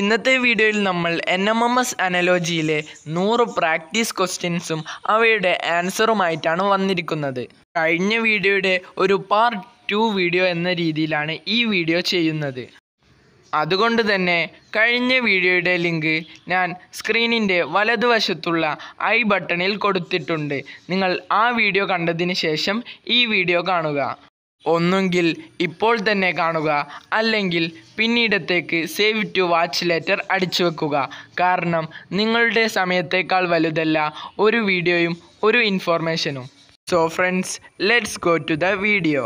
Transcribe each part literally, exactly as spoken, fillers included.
ഇന്നത്തെ വീഡിയോയിൽ നമ്മൾ എൻ എം എം എസ് അനലോജിയിലെ നൂറ് പ്രാക്ടീസ് ക്വസ്റ്റ്യൻസും അവയുടെ ആൻസറുമായിട്ടാണ് വന്നിരിക്കുന്നത്. കഴിഞ്ഞ വീഡിയോയുടെ ഒരു പാർട്ട് ടു വീഡിയോ എന്ന രീതിയിലാണ് ഈ വീഡിയോ ചെയ്യുന്നത്. അതുകൊണ്ട് തന്നെ കഴിഞ്ഞ വീഡിയോയുടെ ലിങ്ക് ഞാൻ സ്ക്രീനിൻ്റെ വലതുവശത്തുള്ള ഐ ബട്ടണിൽ കൊടുത്തിട്ടുണ്ട്. നിങ്ങൾ ആ വീഡിയോ കണ്ടതിന് ശേഷം ഈ വീഡിയോ കാണുക. ഒന്നുകിൽ ഇപ്പോൾ തന്നെ കാണുക, അല്ലെങ്കിൽ പിന്നീടത്തേക്ക് സേവ് ടു വാച്ച് ലേറ്റർ അടിച്ചു വെക്കുക. കാരണം നിങ്ങളുടെ സമയത്തേക്കാൾ വലുതല്ല ഒരു വീഡിയോയും ഒരു ഇൻഫോർമേഷനും. So friends, let's go to the video.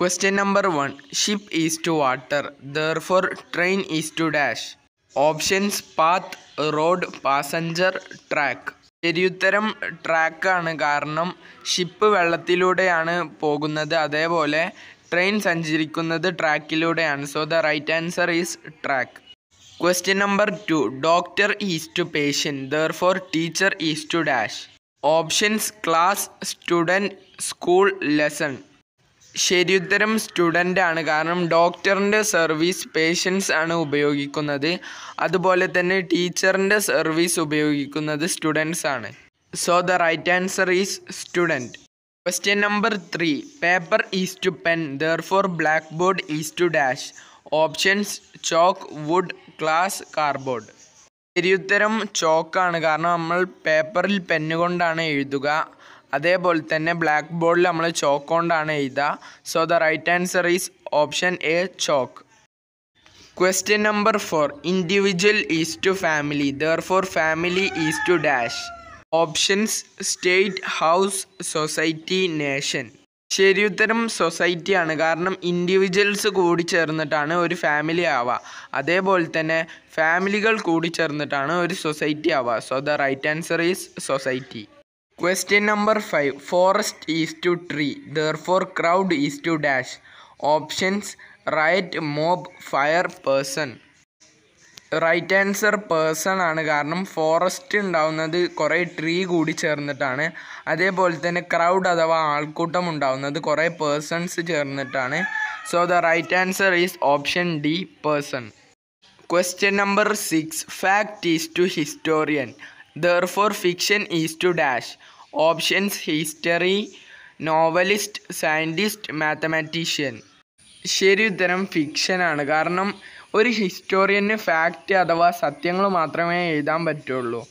Question number one. Ship is to water, therefore train is to dash. Options path, road, passenger, track. ശരിയുത്തരം ട്രാക്കാണ്. കാരണം ഷിപ്പ് വെള്ളത്തിലൂടെയാണ് പോകുന്നത്, അതേപോലെ ട്രെയിൻ സഞ്ചരിക്കുന്നത് ട്രാക്കിലൂടെയാണ്. So the right answer is track. Question number two. Doctor is to patient, therefore teacher is to dash. Options class, student, school, lesson. ശരിയുത്തരം student ആണ്. കാരണം ഡോക്ടറിൻ്റെ സർവീസ് പേഷ്യൻസ് ആണ് ഉപയോഗിക്കുന്നത്, അതുപോലെ തന്നെ ടീച്ചറിൻ്റെ സർവീസ് ഉപയോഗിക്കുന്നത് സ്റ്റുഡൻസ് ആണ്. So the right answer is student. Question number three. Paper is to pen, therefore black board is to dash. Options chalk, wood, glass, cardboard. ശരിയുത്തരം ചോക്കാണ്. കാരണം നമ്മൾ പേപ്പറിൽ പെന്നുകൊണ്ടാണ് എഴുതുക, അതേപോലെ തന്നെ ബ്ലാക്ക് ബോർഡിൽ നമ്മൾ ചോക്ക് കൊണ്ടാണ് എഴുതുക. So the right answer is option A, chalk. Question number four. Individual is to family, therefore family is to dash. Options state, house, society, nation. ശരിയുത്തരം സൊസൈറ്റിയാണ്. കാരണം ഇൻഡിവിജ്വൽസ് കൂടി ചേർന്നിട്ടാണ് ഒരു ഫാമിലി ആവുക, അതേപോലെ തന്നെ ഫാമിലികൾ കൂടി ചേർന്നിട്ടാണ് ഒരു സൊസൈറ്റി ആവുക. So the right answer is society. Question number five. Forest is to tree, therefore crowd is to dash. Options right, mob, fire, person. Right answer person ആണ്. കാരണം ഫോറസ്റ്റ് ഉണ്ടാവുന്നത് കുറേ ട്രീ കൂടി ചേർന്നിട്ടാണ്, അതേപോലെ തന്നെ ക്രൗഡ് അഥവാ ആൾക്കൂട്ടം ഉണ്ടാവുന്നത് കുറേ പേഴ്സൺസ് ചേർന്നിട്ടാണ്. So the right answer is option D, person. Question number six. Fact is to historian, therefore fiction is to dash. Options history, novelist, scientist, mathematician. ശരി ഉത്തരം ഫിക്ഷനാണ്. കാരണം ഒരു ഹിസ്റ്റോറിയന് ഫാക്റ്റ് അഥവാ സത്യങ്ങൾ മാത്രമേ എഴുതാൻ പറ്റുള്ളൂ,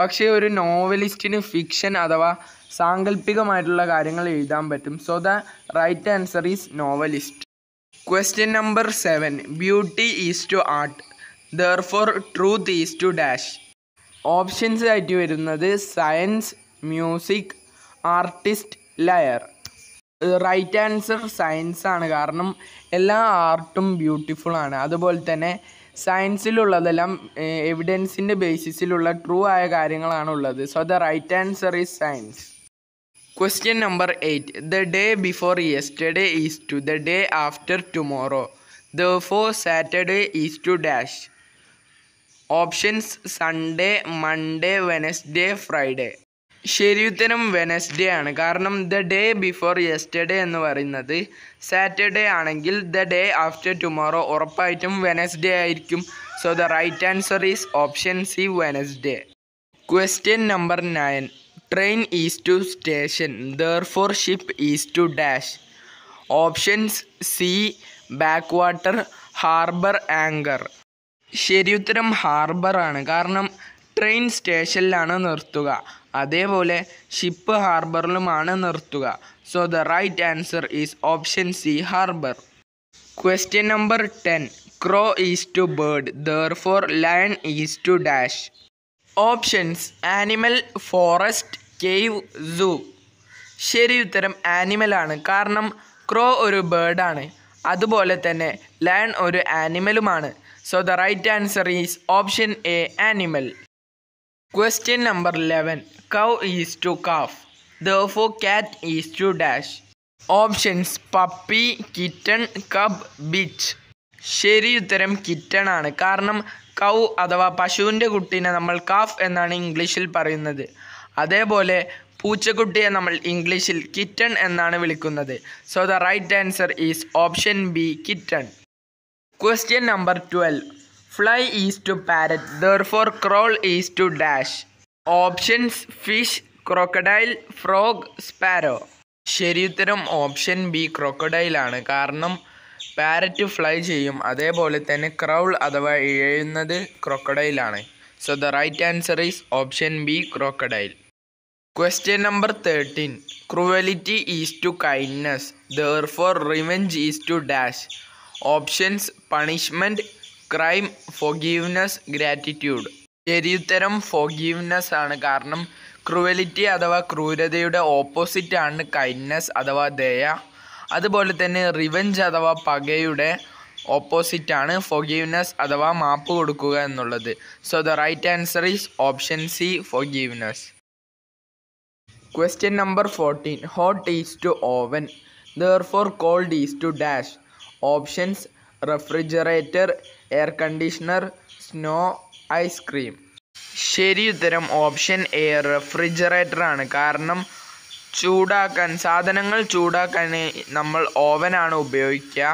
പക്ഷേ ഒരു നോവലിസ്റ്റിന് ഫിക്ഷൻ അഥവാ സാങ്കല്പികമായിട്ടുള്ള കാര്യങ്ങൾ എഴുതാൻ പറ്റും. So the right answer is novelist. Question number seven. Beauty is to art, therefore truth is to dash. Options ആയിട്ട് വരുന്നത് science, music, artist, liar. Right answer science ആണ്. കാരണം എല്ലാ ആർട്ടും ബ്യൂട്ടിഫുൾ ആണ്, അതുപോലെ തന്നെ സയൻസിലുള്ളതെല്ലാം എവിഡൻസിൻ്റെ ബേസിസിലുള്ള ട്രൂ ആയ കാര്യങ്ങളാണ് ഉള്ളത്. So the right answer is science. Question number eight. The day before yesterday is to the day after tomorrow, therefore Saturday is to dash. Options Sunday, Monday, Wednesday, Friday. ശരിയുത്തരം Wednesday ആണ്. കാരണം the day before yesterday എന്ന് പറയുന്നത് Saturday ആണെങ്കിൽ the day after tomorrow ഉറപ്പായിട്ടും Wednesday ആയിരിക്കും. So the right answer is option C, Wednesday. Question number nine. Train is to station, therefore ship is to dash. Options sea, back water, harbour, anchor. ശരിയുത്തരം ഹാർബറാണ്. കാരണം train സ്റ്റേഷനിലാണ് നിർത്തുക, അതേപോലെ ship ഹാർബറിലുമാണ് നിർത്തുക. So the right answer is option C, harbour. Question number ten. Crow is to bird, therefore lion is to dash. Options animal, forest, cave, zoo. ശരിയുത്തരം ആനിമലാണ്. കാരണം ക്രോ ഒരു ബേർഡാണ്, അതുപോലെ തന്നെ ലയൺ ഒരു ആനിമലുമാണ്. So the right answer is option A, animal. Question number eleven. Cow is to calf, therefore cat is to dash. Options puppy, kitten, cub, beach. ശരി ഉത്തരം കിറ്റൺ ആണ്. കാരണം കൗ അഥവാ പശുവിൻ്റെ കുട്ടീനെ നമ്മൾ കാഫ് എന്നാണ് ഇംഗ്ലീഷിൽ പറയുന്നത്, അതേപോലെ പൂച്ചക്കുട്ടിയെ നമ്മൾ ഇംഗ്ലീഷിൽ കിറ്റൺ എന്നാണ് വിളിക്കുന്നത്. So the right answer is option B, kitten. Question number twelve. Fly is to parrot, therefore crawl is to dash. Options: fish, crocodile, frog, sparrow. ശരിയുത്തരം ഓപ്ഷൻ ബി ക്രോക്കഡൈലാണ്. കാരണം പാരറ്റ് ഫ്ലൈ ചെയ്യും, അതേപോലെ തന്നെ ക്രൗൾ അഥവാ ഇഴയുന്നത് ക്രോക്കഡൈലാണ്. So the right answer is option B crocodile. Question number thirteen. Cruelty is to kindness, therefore revenge is to dash. Options: punishment, crime, forgiveness, gratitude. ശരിയുത്തരം ഫോർഗീവ്നെസ് ആണ്. കാരണം ക്രൂവലിറ്റി അഥവാ ക്രൂരതയുടെ ഓപ്പോസിറ്റാണ് കൈൻഡ്നെസ് അഥവാ ദയ. അതുപോലെ തന്നെ റിവെഞ്ച് അഥവാ പകയുടെ ഓപ്പോസിറ്റാണ് ഫോർഗീവ്നെസ് അഥവാ മാപ്പ് കൊടുക്കുക എന്നുള്ളത്. So the right answer is option C forgiveness. Question number fourteen. Hot is to oven, therefore cold is to dash. Options: refrigerator, air conditioner, snow, ice cream. ശരി ഉത്തരം ഓപ്ഷൻ എ റെഫ്രിജറേറ്റർ ആണ്. കാരണം ചൂടാക്കാൻ സാധനങ്ങൾ ചൂടാക്കാൻ നമ്മൾ ഓവനാണ് ഉപയോഗിക്കുക.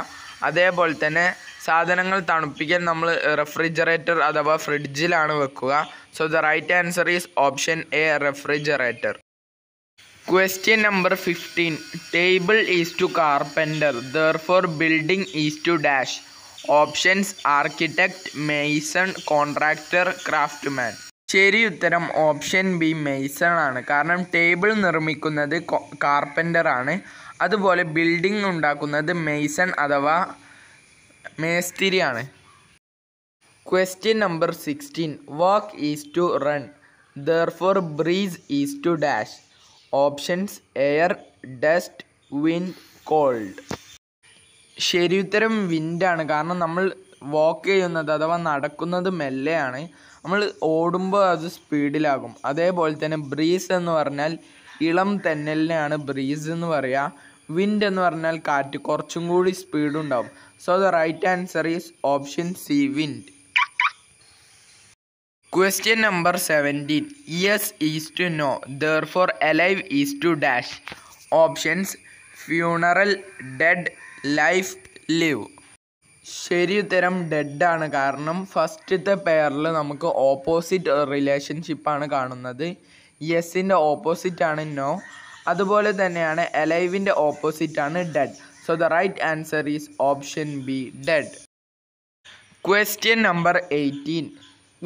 അതേപോലെ തന്നെ സാധനങ്ങൾ തണുപ്പിക്കാൻ നമ്മൾ റെഫ്രിജറേറ്റർ അഥവാ ഫ്രിഡ്ജിലാണ് വെക്കുക. So the right answer is option A refrigerator. Question number fifteen. Table is to carpenter, therefore building is to dash. Options: architect, mason, contractor, craftsman. ശരി ഉത്തരം ഓപ്ഷൻ ബി മെയ്സൺ ആണ്. കാരണം ടേബിൾ നിർമ്മിക്കുന്നത് കാർപ്പൻ്റർ ആണ്, അതുപോലെ ബിൽഡിംഗ് ഉണ്ടാക്കുന്നത് mason അഥവാ മേസ്തിരിയാണ്. Question number sixteen. Walk is to run, therefore breeze is to dash. Options: air, dust, wind, cold. ശരിയുത്തരം വിൻഡാണ്. കാരണം നമ്മൾ വാക്ക് ചെയ്യുന്നത് അഥവാ നടക്കുന്നത് മെല്ലെയാണ്. നമ്മൾ ഓടുമ്പോൾ അത് സ്പീഡിലാകും. അതേപോലെ തന്നെ ബ്രീസ് എന്ന് പറഞ്ഞാൽ ഇളം തെന്നലിനെയാണ് ബ്രീസ് എന്ന് പറയുക. വിൻഡ് എന്ന് പറഞ്ഞാൽ കാറ്റ്, കുറച്ചും കൂടി സ്പീഡുണ്ടാകും. So the right answer is option C wind. Question number seventeen. Yes is to no, therefore alive is to dash. Options: funeral, dead, life, live. ശരിയുത്തരം ഡെഡാണ്. കാരണം ഫസ്റ്റത്തെ പെയറിൽ നമുക്ക് ഓപ്പോസിറ്റ് റിലേഷൻഷിപ്പാണ് കാണുന്നത്. യെസിൻ്റെ ഓപ്പോസിറ്റാണ് നോ, അതുപോലെ തന്നെയാണ് അലൈവിൻ്റെ ഓപ്പോസിറ്റാണ് dead. So the right answer is option B dead. Question number eighteen.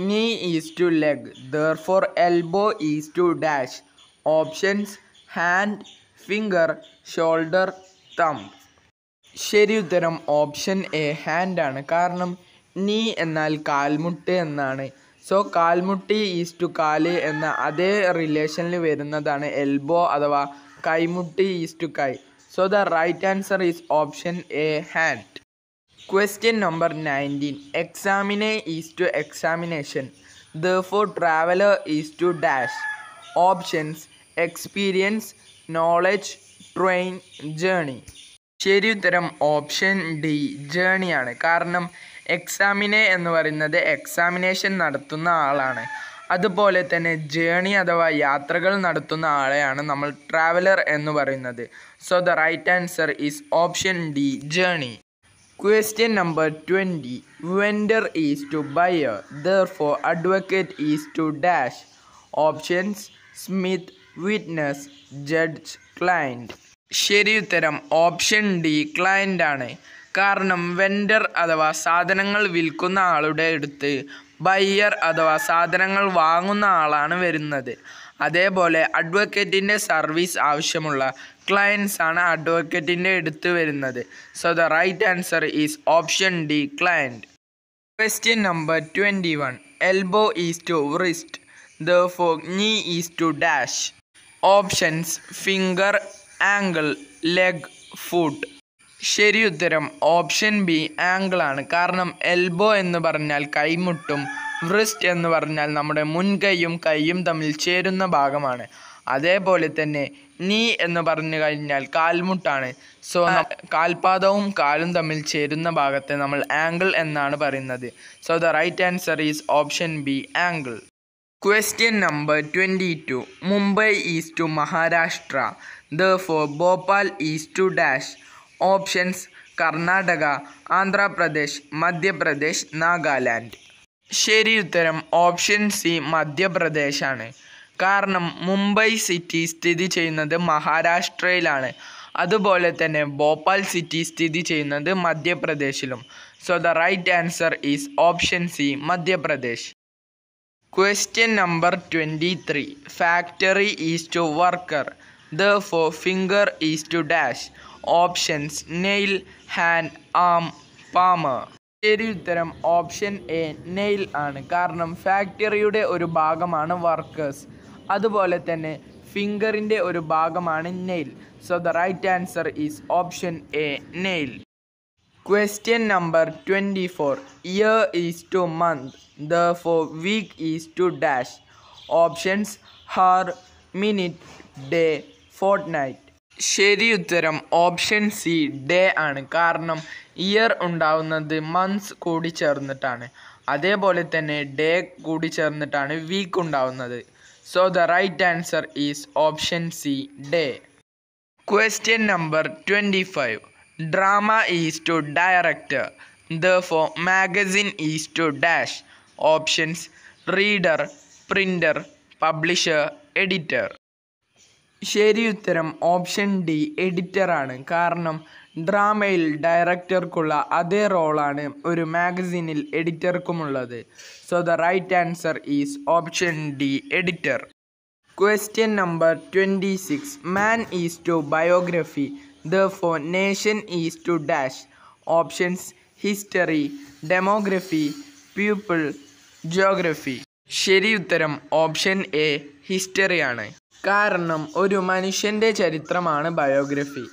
Knee is to leg, therefore elbow is to dash. Options: hand, finger, shoulder, thumb. ശരി ഉത്തരം ഓപ്ഷൻ എ ഹാൻഡ് ആണ്. കാരണം നീ എന്നാൽ കാൽമുട്ട് എന്നാണ്. സോ കാൽമുട്ടി ഈസ് ടു കാല് എന്ന അതേ റിലേഷനിൽ വരുന്നതാണ് എൽബോ അഥവാ കൈമുട്ടി ഈസ് ടു കൈ. So the right answer is option A hand. Question number nineteen. Examinee is to examination, therefore traveller is to dash. Options: experience, knowledge, train, journey. ശരി ഉത്തരം ഓപ്ഷൻ ഡി ജേണിയാണ്. കാരണം എക്സാമിനെ എന്ന് പറയുന്നത് എക്സാമിനേഷൻ നടത്തുന്ന ആളാണ്. അതുപോലെ തന്നെ ജേണി അഥവാ യാത്രകൾ നടത്തുന്ന ആളെയാണ് നമ്മൾ ട്രാവലർ എന്ന് പറയുന്നത്. So the right answer is option D journey. Question number twenty. Vendor is to buyer, therefore advocate is to dash. Options: smith, witness, judge, client. ശരി ഉത്തരം ഓപ്ഷൻ ഡി ക്ലയൻ്റ് ആണ്. കാരണം വെൻഡർ അഥവാ സാധനങ്ങൾ വിൽക്കുന്ന ആളുടെ അടുത്ത് ബയ്യർ അഥവാ സാധനങ്ങൾ വാങ്ങുന്ന ആളാണ് വരുന്നത്. അതേപോലെ അഡ്വക്കേറ്റിൻ്റെ സർവീസ് ആവശ്യമുള്ള ക്ലയൻസ് ആണ് അഡ്വക്കേറ്റിൻ്റെ അടുത്ത് വരുന്നത്. So the right answer is option D client. Question number twenty one. Elbow is to wrist, therefore knee is to dash. Options: finger, ankle, leg, foot. ശരി ഉത്തരം ഓപ്ഷൻ ബി ആംഗിളാണ്. കാരണം എൽബോ എന്ന് പറഞ്ഞാൽ കൈമുട്ടും റിസ്റ്റ് എന്ന് പറഞ്ഞാൽ നമ്മുടെ മുൻകൈയും കൈയും തമ്മിൽ ചേരുന്ന ഭാഗമാണ്. അതേപോലെ തന്നെ നീ എന്ന് പറഞ്ഞു കഴിഞ്ഞാൽ കാൽമുട്ടാണ്. സോ കാൽപാദവും കാലും തമ്മിൽ ചേരുന്ന ഭാഗത്തെ നമ്മൾ ആംഗിൾ എന്നാണ് പറയുന്നത്. So the right answer is option B angle. Question number twenty two. Mumbai is to Maharashtra, therefore Bhopal is to dash. Options: Karnataka, Andhra Pradesh, Madhya Pradesh, Nagaland. ശരി ഉത്തരം ഓപ്ഷൻ സി മധ്യപ്രദേശാണ്. കാരണം മുംബൈ സിറ്റി സ്ഥിതി ചെയ്യുന്നത് മഹാരാഷ്ട്രയിലാണ്. അതുപോലെ തന്നെ ഭോപ്പാൽ സിറ്റി സ്ഥിതി ചെയ്യുന്നത് മധ്യപ്രദേശിലും. So the right answer is option C Madhya Pradesh. Question number twenty-three. Factory is to worker. Therefore, finger is to dash. Options: nail, hand, arm, palmer. ശരി ഉത്തരം ഓപ്ഷൻ എ നെയിൽ ആണ്. കാരണം ഫാക്ടറിയുടെ ഒരു ഭാഗമാണ് വർക്കേഴ്സ്. അതുപോലെ തന്നെ ഫിംഗറിൻ്റെ ഒരു ഭാഗമാണ് nail. So the right answer is option A nail. Question number twenty-four. Year is to month. Therefore, week is to dash. Options: hour, minute, day, fortnight. ശരി ഉത്തരം ഓപ്ഷൻ സി ഡേ ആണ്. കാരണം ഇയർ ഉണ്ടാവുന്നത് മന്ത്സ് കൂടി ചേർന്നിട്ടാണ്. അതേപോലെ തന്നെ day കൂടി ചേർന്നിട്ടാണ് വീക്ക് ഉണ്ടാവുന്നത്. So the right answer is option C day. Question number twenty-five. Drama is to director. Therefore, magazine is to dash. Options: reader, printer, publisher, editor. ശരി ഉത്തരം ഓപ്ഷൻ ഡി എഡിറ്ററാണ്. കാരണം ഡ്രാമയിൽ ഡയറക്ടർക്കുള്ള അതേ റോളാണ് ഒരു മാഗസീനിൽ എഡിറ്റർക്കുമുള്ളത്. So the right answer is option D editor. Question number twenty-six. Man is to biography. Therefore, nation is to dash. Options: history, demography, people, geography. ശരി ഉത്തരം ഓപ്ഷൻ എ ഹിസ്റ്ററിയാണ്. കാരണം ഒരു മനുഷ്യൻ്റെ ചരിത്രമാണ് ബയോഗ്രഫി.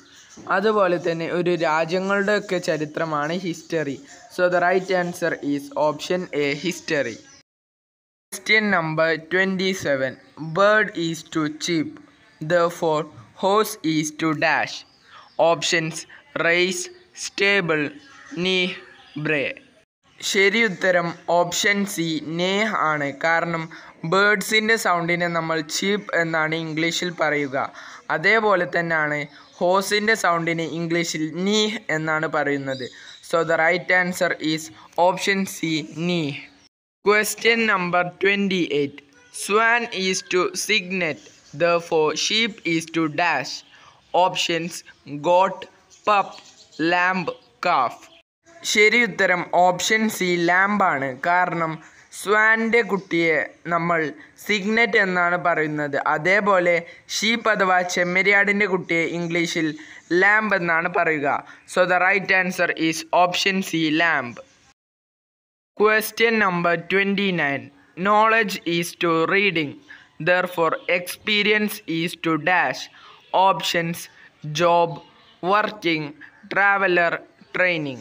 അതുപോലെ തന്നെ ഒരു രാജ്യങ്ങളുടെയൊക്കെ ചരിത്രമാണ് history. So the right answer is option A history. Question number twenty-seven. Bird is to cheep. Therefore, horse is to dash. Options: race, stable, knee, bray. ശരി ഉത്തരം ഓപ്ഷൻ സി നേഹ് ആണ്. കാരണം ബേർഡ്സിൻ്റെ സൗണ്ടിനെ നമ്മൾ ചീപ്പ് എന്നാണ് ഇംഗ്ലീഷിൽ പറയുക. അതേപോലെ തന്നെയാണ് ഹോസിൻ്റെ സൗണ്ടിനെ ഇംഗ്ലീഷിൽ നീഹ് എന്നാണ് പറയുന്നത്. So the right answer is option C neigh. Question number twenty-eight. Swan is to signet. Therefore, sheep is to dash. Options: goat, pup, lamb, calf. ശരി ഉത്തരം ഓപ്ഷൻ സി ലാമ്പാണ്. കാരണം സ്വാൻ്റെ കുട്ടിയെ നമ്മൾ സിഗ്നറ്റ് എന്നാണ് പറയുന്നത്. അതേപോലെ ഷീപ്പ് അഥവാ ചെമ്മരിയാടിൻ്റെ കുട്ടിയെ ഇംഗ്ലീഷിൽ ലാംബ് എന്നാണ് പറയുക. So the right answer is option C lamb. Question number twenty-nine. Knowledge is to reading. Therefore, experience is to dash. Options: job, working, traveler, training.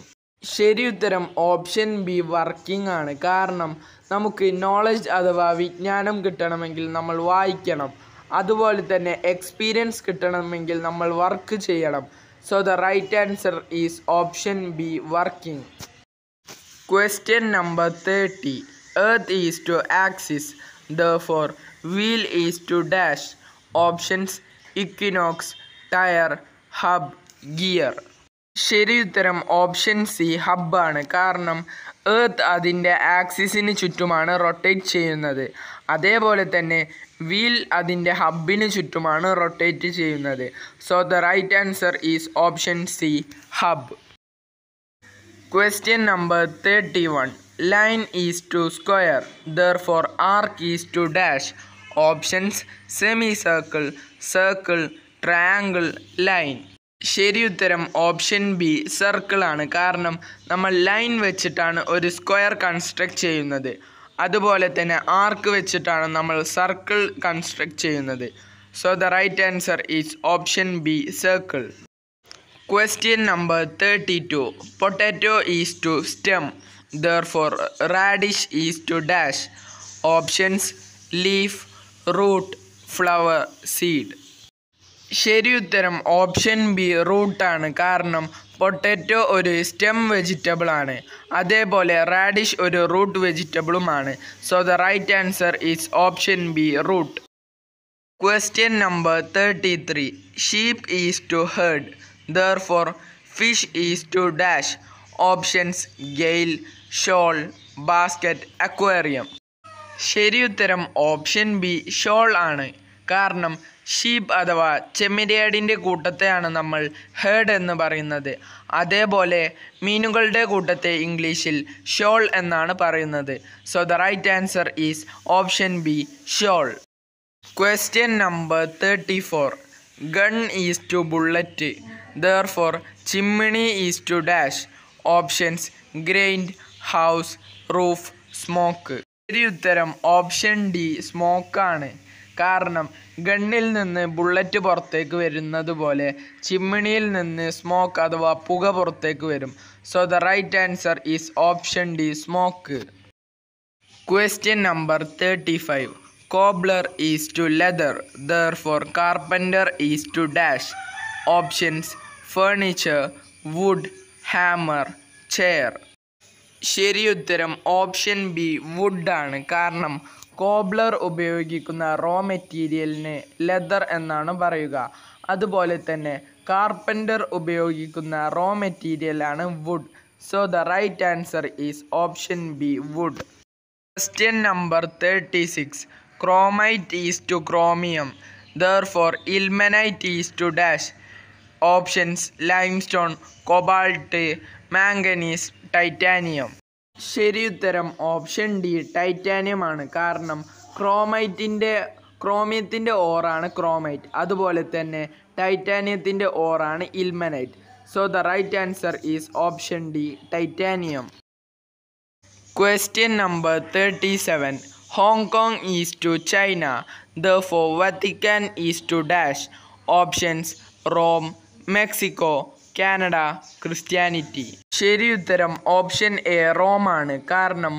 ശരി ഉത്തരം ഓപ്ഷൻ ബി വർക്കിംഗ് ആണ്. കാരണം നമുക്ക് നോളജ് അഥവാ വിജ്ഞാനം കിട്ടണമെങ്കിൽ നമ്മൾ വായിക്കണം. അതുപോലെ തന്നെ എക്സ്പീരിയൻസ് കിട്ടണമെങ്കിൽ നമ്മൾ വർക്ക് ചെയ്യണം. So the right answer is option B working. Question number thirty. Earth is to axis. Therefore, wheel is to dash. Options: equinox, tire, hub, gear. ശരി ഉത്തരം ഓപ്ഷൻ സി ഹബ്ബാണ്. കാരണം ഏർത്ത് അതിൻ്റെ ആക്സിസിന് ചുറ്റുമാണ് റൊട്ടേറ്റ് ചെയ്യുന്നത്. അതേപോലെ തന്നെ വീൽ അതിൻ്റെ ഹബ്ബിന് ചുറ്റുമാണ് റൊട്ടേറ്റ് ചെയ്യുന്നത്. So the right answer is option C hub. Question number thirty-one. Line is to square. Therefore, arc is to dash. Options: semicircle, circle, triangle, line. ശരി ഉത്തരം ഓപ്ഷൻ ബി സർക്കിളാണ്. കാരണം നമ്മൾ ലൈൻ വെച്ചിട്ടാണ് ഒരു സ്ക്വയർ കൺസ്ട്രക്റ്റ് ചെയ്യുന്നത്. അതുപോലെ തന്നെ ആർക്ക് വെച്ചിട്ടാണ് നമ്മൾ സർക്കിൾ കൺസ്ട്രക്റ്റ് ചെയ്യുന്നത്. So the right answer is option B circle. Question number thirty-two. Potato is to stem. Therefore, radish is to dash. Options: leaf, root, flower, seed. ശരി ഉത്തരം ഓപ്ഷൻ ബി റൂട്ടാണ്. കാരണം പൊട്ടറ്റോ ഒരു സ്റ്റെം വെജിറ്റബിളാണ്. അതേപോലെ radish ഒരു root വെജിറ്റബിളുമാണ്. So the right answer is option B root. Question number thirty-three. Sheep is to herd. Therefore, Fish is to dash. Options: gale, shawl, basket, aquarium. ശരിയുത്തരം option B shawl ആണ്. കാരണം sheep അഥവാ ചെമ്മരിയാടിൻ്റെ കൂട്ടത്തെയാണ് നമ്മൾ heard എന്ന് പറയുന്നത്. അതേപോലെ മീനുകളുടെ കൂട്ടത്തെ ഇംഗ്ലീഷിൽ ഷോൾ എന്നാണ് പറയുന്നത്. So the right answer is option B shawl. Question number thirty four. Gun is to bullet, therefore chimney is to dash. Options: grained, house, roof, smoke. ശരിയുത്തരം ഓപ്ഷൻ ഡി സ്മോക്കാണ്. കാരണം ഗണ്ണിൽ നിന്ന് ബുള്ളറ്റ് പുറത്തേക്ക് വരുന്നത് പോലെ ചിമ്മിണിയിൽ നിന്ന് സ്മോക്ക് അഥവാ പുക പുറത്തേക്ക് വരും. So the right answer is option D smoke. Question number thirty five. Cobbler is to leather, therefore carpenter is to dash. Options: furniture, wood, hammer, chair. ശരിയുത്തരം ഓപ്ഷൻ ബി വുഡാണ്. കാരണം കോബ്ലർ ഉപയോഗിക്കുന്ന raw മെറ്റീരിയലിന് leather എന്നാണ് പറയുക. അതുപോലെ തന്നെ carpenter ഉപയോഗിക്കുന്ന റോ മെറ്റീരിയലാണ് wood. So the right answer is option B wood. Question number thirty six. Chromite is to chromium, therefore ilmenite is to dash. Options: limestone, cobalt, manganese, titanium. ശരിയുത്തരം option D ടൈറ്റാനിയമാണ്. കാരണം ക്രോമൈറ്റിൻ്റെ ക്രോമിയത്തിൻ്റെ ഓറാണ് chromite. അതുപോലെ തന്നെ ടൈറ്റാനിയത്തിൻ്റെ ഓറാണ് ilmenite. So the right answer is option D titanium. Question number thirty seven. Hong Kong is to China, therefore Vatican is to dash. Options: Rome, Mexico, Canada, Christianity. ശരിയുത്തരം ഓപ്ഷൻ എ റോമാണ്. കാരണം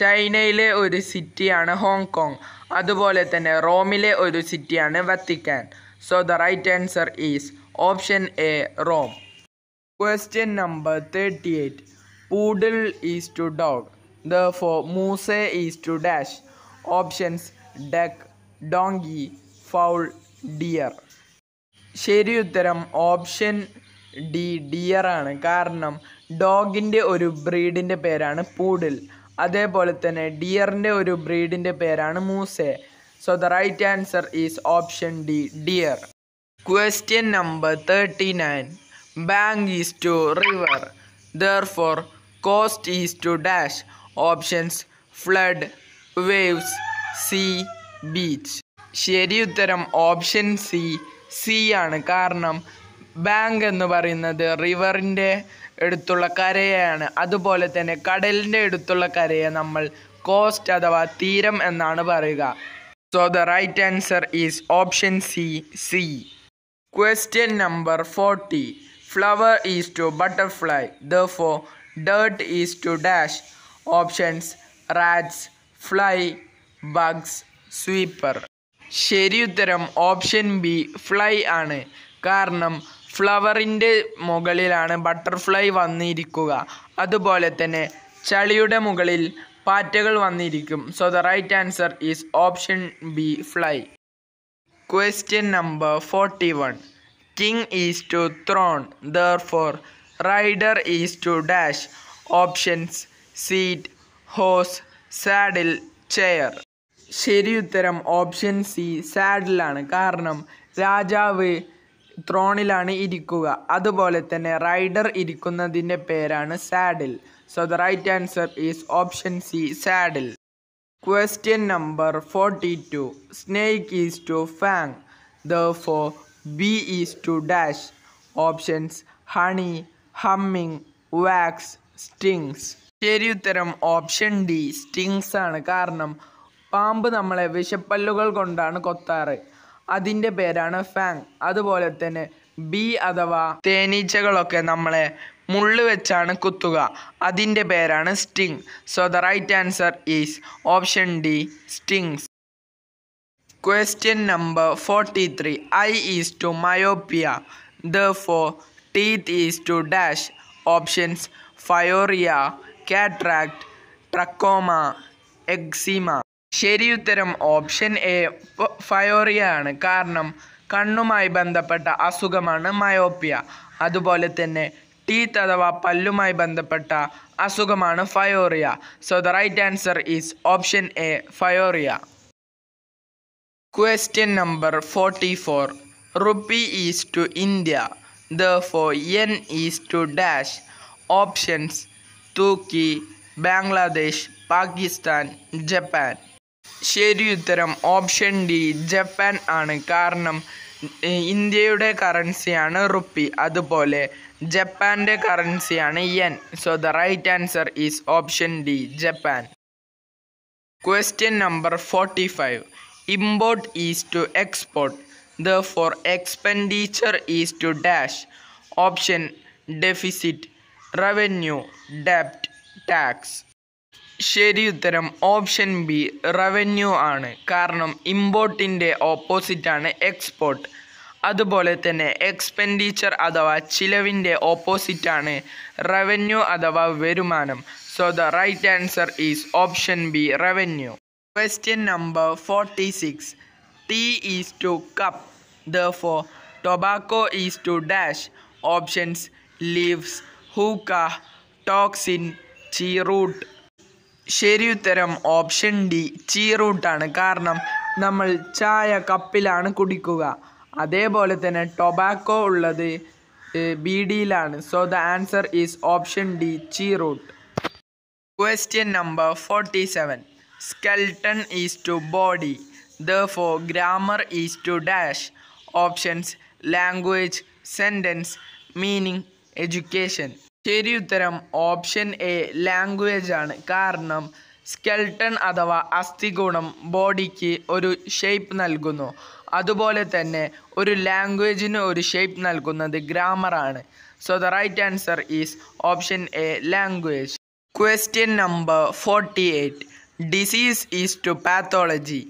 ചൈനയിലെ ഒരു സിറ്റിയാണ് ഹോങ്കോങ്. അതുപോലെ തന്നെ റോമിലെ ഒരു സിറ്റിയാണ് Vatican. So the right answer is option A Rome. Question number thirty eight. Poodle is to dog, therefore moose is to dash. Options: duck, donkey, fowl, deer. ശരിയുത്തരം ഓപ്ഷൻ ഡി ഡിയറാണ്. കാരണം ഡോഗിൻ്റെ ഒരു ബ്രീഡിൻ്റെ പേരാണ് പൂഡിൽ. അതേപോലെ തന്നെ ഡിയറിൻ്റെ ഒരു ബ്രീഡിൻ്റെ പേരാണ് moose. So the right answer is option D deer. Question number thirty nine. Bank is to river, therefore coast is to dash. Options: flood, waves, sea, beach. ശരിയുത്തരം ഓപ്ഷൻ സി സി ആണ്. കാരണം bank എന്ന് പറയുന്നത് റിവറിൻ്റെ അടുത്തുള്ള കരയാണ്. അതുപോലെ തന്നെ കടലിൻ്റെ അടുത്തുള്ള കരയെ നമ്മൾ കോസ്റ്റ് അഥവാ തീരം എന്നാണ് പറയുക. So the right answer is option C sea. Question number forty. Flower is to butterfly, therefore dirt is to dash. Options: rats, fly, bugs, sweeper. ശരിയുത്തരം ഓപ്ഷൻ ബി ഫ്ലൈ ആണ്. കാരണം ഫ്ലവറിൻ്റെ മുകളിലാണ് ബട്ടർഫ്ലൈ വന്നിരിക്കുക. അതുപോലെ തന്നെ ചളിയുടെ മുകളിൽ പാറ്റകൾ വന്നിരിക്കും. So the right answer is option B fly. Question number forty one. King is to throne, therefore rider is to dash. Options: seat, horse, saddle, chair. ശരിയുത്തരം ഓപ്ഷൻ സി സാഡിലാണ്. കാരണം രാജാവ് ത്രോണിലാണ് ഇരിക്കുക. അതുപോലെ തന്നെ റൈഡർ ഇരിക്കുന്നതിൻ്റെ പേരാണ് saddle. So the right answer is option C saddle. Question number forty two. Snake is to fang, therefore bee is to dash. Options: honey, humming, wax, stings. ശരിയുത്തരം ഓപ്ഷൻ ഡി സ്റ്റിങ്സ് ആണ്. കാരണം പാമ്പ് നമ്മളെ വിഷപ്പല്ലുകൾ കൊണ്ടാണ് കൊത്താറ്. അതിൻ്റെ പേരാണ് ഫാങ്. അതുപോലെ തന്നെ ബി അഥവാ തേനീച്ചകളൊക്കെ നമ്മളെ മുള്ളു വെച്ചാണ് കുത്തുക. അതിൻ്റെ പേരാണ് sting. So the right answer is option D stings. Question number forty three. Eye is to myopia, therefore teeth is to dash. Options: pyorrhoea, cataract, trachoma, eczema. ശരിയുത്തരം ഓപ്ഷൻ എ ഫയോറിയ ആണ്. കാരണം കണ്ണുമായി ബന്ധപ്പെട്ട അസുഖമാണ് മയോപ്പിയ. അതുപോലെ തന്നെ teeth athava pallumai bandhappetta asugamaanu pyorrhea. So the right answer is option A, pyorrhea. Question number forty-four. Rupee is to India, therefore yen is to dash. Options: Turkey, Bangladesh, Pakistan, Japan. ശരിയുത്തരം option D, Japan ആണ്. കാരണം ഇന്ത്യയുടെ കറൻസിയാണ് rupee, അതുപോലെ ജപ്പാൻ്റെ കറൻസിയാണ് yen. So the right answer is option D, Japan. Question number forty five. Import is to export, therefore expenditure is to dash. Option: deficit, revenue, ഡെപ്റ്റ്, tax. ശരിയുത്തരം ഓപ്ഷൻ ബി, റവന്യൂ ആണ്. കാരണം ഇമ്പോർട്ടിൻ്റെ ഓപ്പോസിറ്റാണ് എക്സ്പോർട്ട്, അതുപോലെ തന്നെ expenditure അഥവാ ചിലവിൻ്റെ ഓപ്പോസിറ്റാണ് revenue അഥവാ വരുമാനം. So the right answer is option B, revenue. Question number forty six. Tea is to cup, therefore tobacco is to dash. Options: leaves, hookah, toxin, cheroot. ശരിയുത്തരം option D, ചീറൂട്ടാണ്. കാരണം നമ്മൾ ചായ കപ്പിലാണ് കുടിക്കുക, അതേപോലെ തന്നെ ടൊബാക്കോ ഉള്ളത് ബീഡിയിലാണ്. So the answer is option D, cheroot. Question number forty seven. Skeleton is to body, therefore grammar is to dash. Options: language, sentence, meaning, education. ശരിയുത്തരം ഓപ്ഷൻ എ, ലാംഗ്വേജ് ആണ്. കാരണം സ്കെൽട്ടൺ അഥവാ അസ്ഥിഗുണം ബോഡിക്ക് ഒരു ഷേപ്പ് നൽകുന്നു, അതുപോലെ തന്നെ ഒരു ലാംഗ്വേജിന് ഒരു ഷേപ്പ് നൽകുന്നത് ഗ്രാമറാണ്. So the right answer is option A, language. Question number forty eight. Disease is to pathology,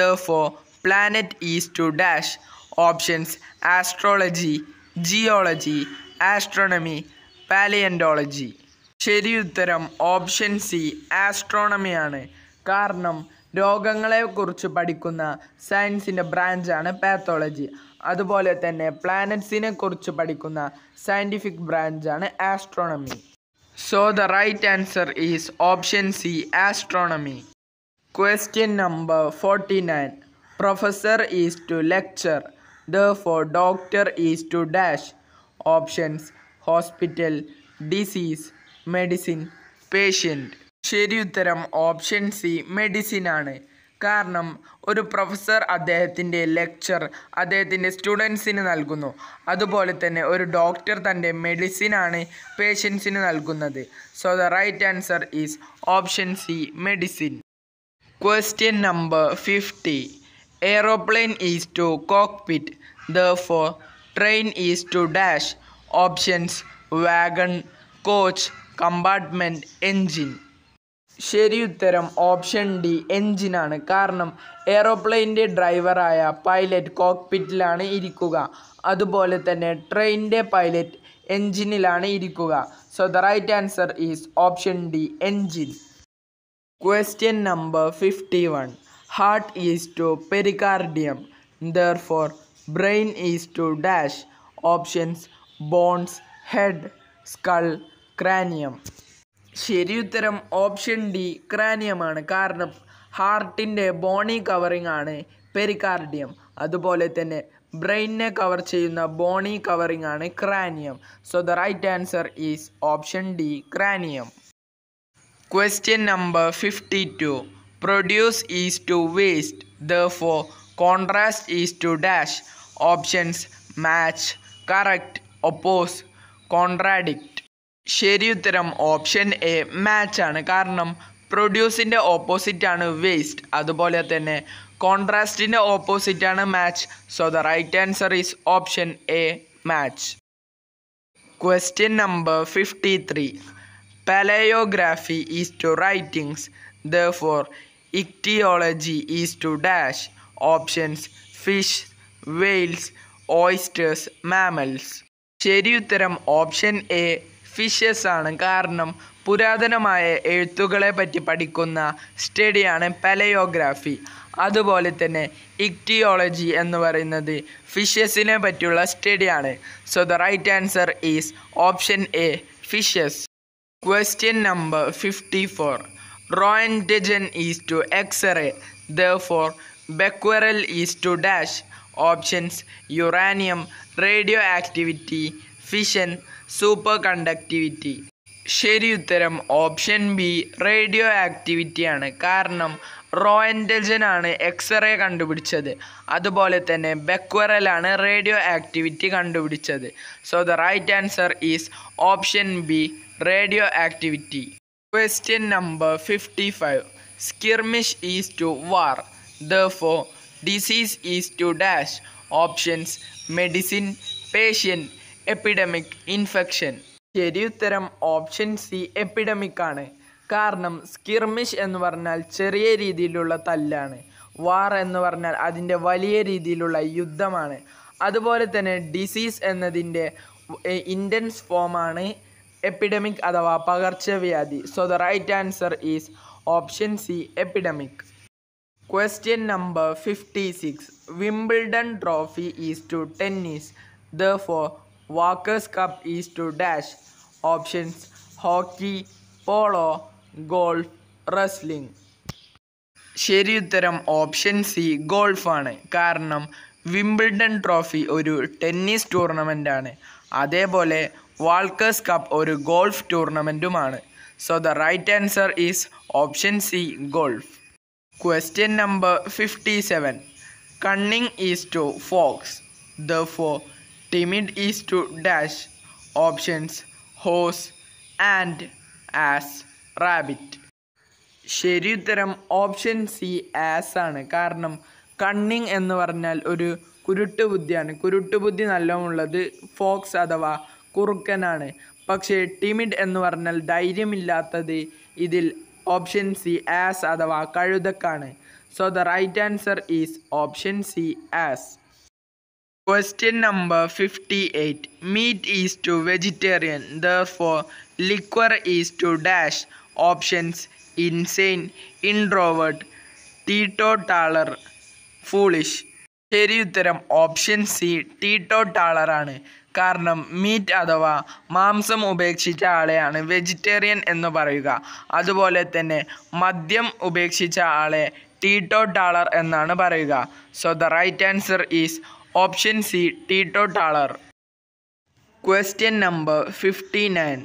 therefore planet is to dash. Options: astrology, geology, astronomy, palaeontology. ശരിയുത്തരം ഓപ്ഷൻ സി, ആസ്ട്രോണമിയാണ്. കാരണം രോഗങ്ങളെക്കുറിച്ച് പഠിക്കുന്ന സയൻസിൻ്റെ ബ്രാഞ്ചാണ് പാത്തോളജി, അതുപോലെ തന്നെ പ്ലാനറ്റ്സിനെ കുറിച്ച് പഠിക്കുന്ന സയൻറ്റിഫിക് ബ്രാഞ്ചാണ് astronomy. So the right answer is option C, astronomy. Question number forty nine. Professor is to lecture, therefore doctor is to dash. Options: hospital, disease, medicine, patient. ശരിയുത്തരം ഓപ്ഷൻ സി, മെഡിസിൻ ആണ്. കാരണം ഒരു professor അദ്ദേഹത്തിൻ്റെ lecture അദ്ദേഹത്തിൻ്റെ സ്റ്റുഡൻസിന് നൽകുന്നു, അതുപോലെ തന്നെ ഒരു ഡോക്ടർ തൻ്റെ മെഡിസിനാണ് പേഷ്യൻസിന് നൽകുന്നത്. So the right answer is option C, medicine. Question number fifty. Aeroplane is to cockpit, therefore train is to dash. Options: wagon, coach, compartment, engine. ശരിയുത്തരം ഓപ്ഷൻ ഡി, എൻജിനാണ്. കാരണം എയ്റോപ്ലെയിൻ്റെ ഡ്രൈവറായ പൈലറ്റ് കോക്ക്പിറ്റിലാണ് ഇരിക്കുക, അതുപോലെ തന്നെ ട്രെയിനിൻ്റെ പൈലറ്റ് എൻജിനിലാണ് ഇരിക്കുക. So the right answer is option D, engine. Question number fifty one. Heart is to pericardium, therefore brain is to dash. Options: bones, head, skull, cranium. ശരിയുത്തരം ഓപ്ഷൻ ഡി, ക്രാനിയമാണ്. കാരണം ഹാർട്ടിൻ്റെ ബോണി കവറിംഗ് ആണ് പെരികാർഡിയം, അതുപോലെ തന്നെ ബ്രെയിനിനെ കവർ ചെയ്യുന്ന bony covering ആണ് cranium. So the right answer is option D, cranium. Question number fifty two. Produce is to waste, therefore contrast is to dash. Options: match, correct, oppose, contradict. ശരിയുത്തരം option A, മാച്ചാണ്. കാരണം പ്രൊഡ്യൂസിൻ്റെ ഓപ്പോസിറ്റാണ് waste, അതുപോലെ തന്നെ കോൺട്രാസ്റ്റിൻ്റെ ഓപ്പോസിറ്റാണ് match. So the right answer is option A, match. Question number fifty three. Palaeography is to writings, therefore ichthyology is to dash. Options: fish, whales, oysters, mammals. ശരിയുത്തരം ഓപ്ഷൻ എ, ഫിഷസ് ആണ്. കാരണം പുരാതനമായ എഴുത്തുകളെ പറ്റി പഠിക്കുന്ന സ്റ്റഡിയാണ് പലയോഗ്രാഫി. അതുപോലെ തന്നെ ഇക്ടിയോളജി എന്ന് പറയുന്നത് ഫിഷസിനെ പറ്റിയുള്ള സ്റ്റഡിയാണ്. So the right answer is option A, fishes. Question number fifty four. Roentgen is to x-ray, therefore Becquerel is to dash. Options uranium, radioactivity, fission, superconductivity. ശരി ഉത്തരം ഓപ്ഷൻ ബി, റേഡിയോ ആക്ടിവിറ്റിയാണ്. കാരണം റോയൻറ്റജനാണ് x-ray കണ്ടുപിടിച്ചത്, അതുപോലെ തന്നെ ബെക്വറലാണ് radioactivity കണ്ടുപിടിച്ചത്. So the right answer is option B, radioactivity. Question number fifty five. Skirmish is to war, therefore disease is to dash. Options medicine, patient, epidemic, infection. ശരി ഉത്തരം option C, എപ്പിഡമിക്കാണ്. കാരണം സ്കിർമിഷ് എന്ന് പറഞ്ഞാൽ ചെറിയ രീതിയിലുള്ള തല്ലാണ്, വാർ എന്ന് പറഞ്ഞാൽ അതിൻ്റെ വലിയ രീതിയിലുള്ള യുദ്ധമാണ്. അതുപോലെ തന്നെ ഡിസീസ് എന്നതിൻ്റെ ഇൻറ്റൻസ് ഫോമാണ് എപ്പിഡമിക് അഥവാ പകർച്ചവ്യാധി. So the right answer is option C, epidemic. Question number fifty six. Wimbledon trophy is to tennis, therefore walkers cup is to dash. Options hockey, polo, golf, wrestling. ശരി ഉത്തരം option C, ഗോൾഫാണ്. കാരണം Wimbledon trophy ഒരു tennis ടൂർണമെൻ്റാണ്, അതേപോലെ walkers cup ഒരു golf ടൂർണമെൻറ്റുമാണ്. So the right answer is option C, golf. Question number fifty seven. Cunning is to fox, therefore timid is to dash. Options horse, ant, ass, rabbit. ശരി ഉത്തരം option C, as ആണ്. കാരണം cunning എന്ന് പറഞ്ഞാൽ ഒരു കുരുട്ടുബുദ്ധിയാണ്, കുരുട്ടുബുദ്ധി നല്ലോണമുള്ളത് Fox അഥവാ കുറുക്കനാണ്. പക്ഷേ timid എന്ന് പറഞ്ഞാൽ ധൈര്യമില്ലാത്തത് ഇതിൽ ഓപ്ഷൻ സി, ആസ് അഥവാ കഴുതക്കാണ്. So the right answer is option C, ass. Question number fifty-eight. Meat is to vegetarian, therefore liquor is to dash. Options insane, introvert, teetotaler, foolish. ശരി ഉത്തരം ഓപ്ഷൻ സി, ടീറ്റോട്ടാളറാണ്. കാരണം meet അഥവാ മാംസം ഉപേക്ഷിച്ച ആളെയാണ് vegetarian എന്ന് പറയുക, അതുപോലെ തന്നെ മദ്യം ഉപേക്ഷിച്ച ആളെ ടീറ്റോട്ടാളർ എന്നാണ് പറയുക. So the right answer is option C, teetotaller. Question number fifty nine.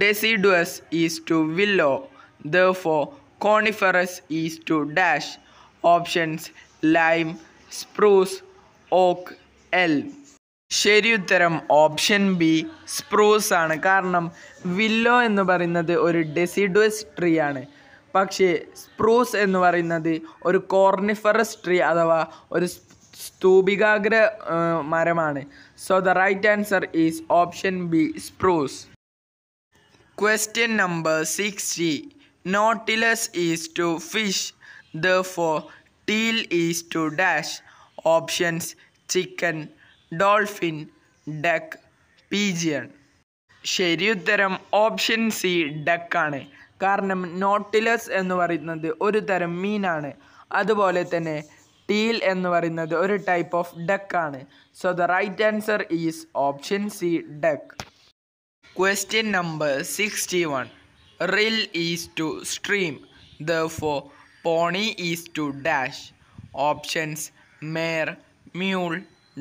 Deciduous is to willow, therefore coniferous is to dash. Options lime, spruce, oak, elm. ശരി ഉത്തരം ഓപ്ഷൻ ബി, സ്പ്രൂസ് ആണ്. കാരണം വില്ലോ എന്ന് പറയുന്നത് ഒരു deciduous tree ആണ്, പക്ഷേ spruce എന്ന് പറയുന്നത് ഒരു കോർണിഫറസ് ട്രീ അഥവാ ഒരു സ്തൂപികാഗ്ര മരമാണ്. So the right answer is option B, spruce. Question number sixty. Nautilus is to fish, therefore teal is to dash. Options chicken, dolphin, duck, pigeon. ശരി ഉത്തരം ഓപ്ഷൻ സി, ഡക്കാണ്. കാരണം നോട്ടിലസ് എന്ന് പറയുന്നത് ഒരു തരം മീനാണ്, അതുപോലെ തന്നെ ടീൽ എന്ന് പറയുന്നത് ഒരു ടൈപ്പ് ഓഫ് ഡക്കാണ്. So the right answer is option C, duck. Question number sixty one. Rill is to stream, therefore pony is to dash. Options mare, mule,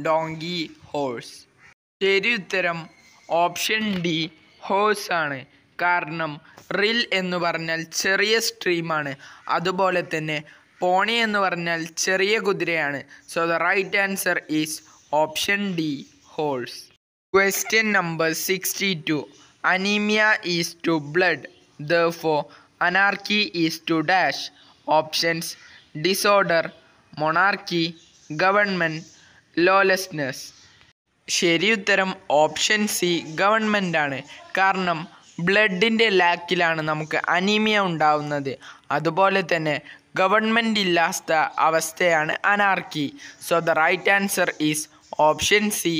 donkey, horse. ശരി ഉത്തരം ഓപ്ഷൻ ഡി, ഹോഴ്സ് ആണ്. കാരണം റിൽ എന്ന് പറഞ്ഞാൽ ചെറിയ സ്ട്രീമാണ്, അതുപോലെ തന്നെ പോണി എന്ന് പറഞ്ഞാൽ ചെറിയ കുതിരയാണ്. So the right answer is option D, horse. Question number sixty two. Anaemia is to blood, therefore anarchy is to dash. Options disorder, monarchy, government, lawlessness. ശരി ഉത്തരം ഓപ്ഷൻ സി, ഗവൺമെൻ്റ് ആണ്. കാരണം ബ്ലഡിൻ്റെ ലാക്കിലാണ് നമുക്ക് അനീമിയ ഉണ്ടാവുന്നത്, അതുപോലെ തന്നെ ഗവൺമെൻറ് ഇല്ലാത്ത അവസ്ഥയാണ് anarchy. So the right answer is option C,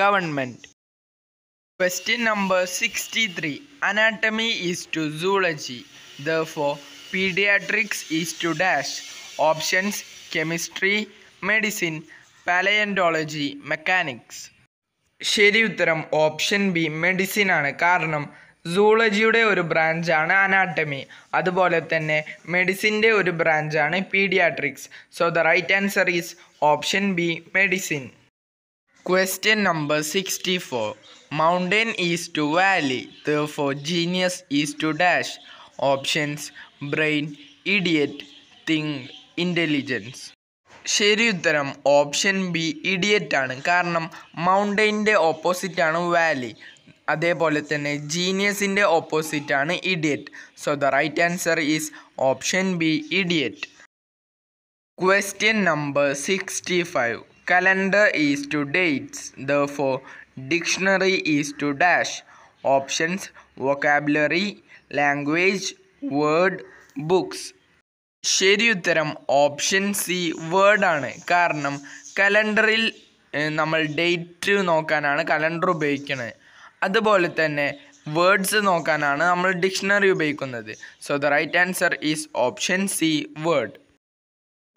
government. Question number sixty-three. Anatomy is to zoology. Therefore, pediatrics is to dash. Options: chemistry, medicine, paleontology, mechanics. ശരി ഉത്തരം ഓപ്ഷൻ ബി മെഡിസിൻ ആണ്. കാരണം സൂളജിയുടെ ഒരു ബ്രാഞ്ച് ആണ് anatomy, അതുപോലെ തന്നെ മെഡിസിൻ്റെ ഒരു branch ആണ് paediatrics. So the right answer is option B medicine. Question number sixty four. Mountain is to valley, therefore genius is to dash. Options: brain, idiot, think, intelligence. ശരി ഉത്തരം ഓപ്ഷൻ ബി ഇഡിയറ്റ് ആണ്. കാരണം മൗണ്ടൈൻ്റെ ഓപ്പോസിറ്റാണ് Valley, അതേപോലെ തന്നെ ജീനിയസിൻ്റെ ഓപ്പോസിറ്റാണ് idiot. So the right answer is option B idiot. Question number sixty five. Calendar is to dates, therefore dictionary is to dash. Options: vocabulary, language, word, books. ശരി ഉത്തരം option C വേർഡാണ്. കാരണം കലണ്ടറിൽ നമ്മൾ ഡേറ്റ് നോക്കാനാണ് കലണ്ടർ ഉപയോഗിക്കുന്നത്, അതുപോലെ തന്നെ വേർഡ്സ് നോക്കാനാണ് നമ്മൾ ഡിക്ഷണറി ഉപയോഗിക്കുന്നത്. So the right answer is option C word.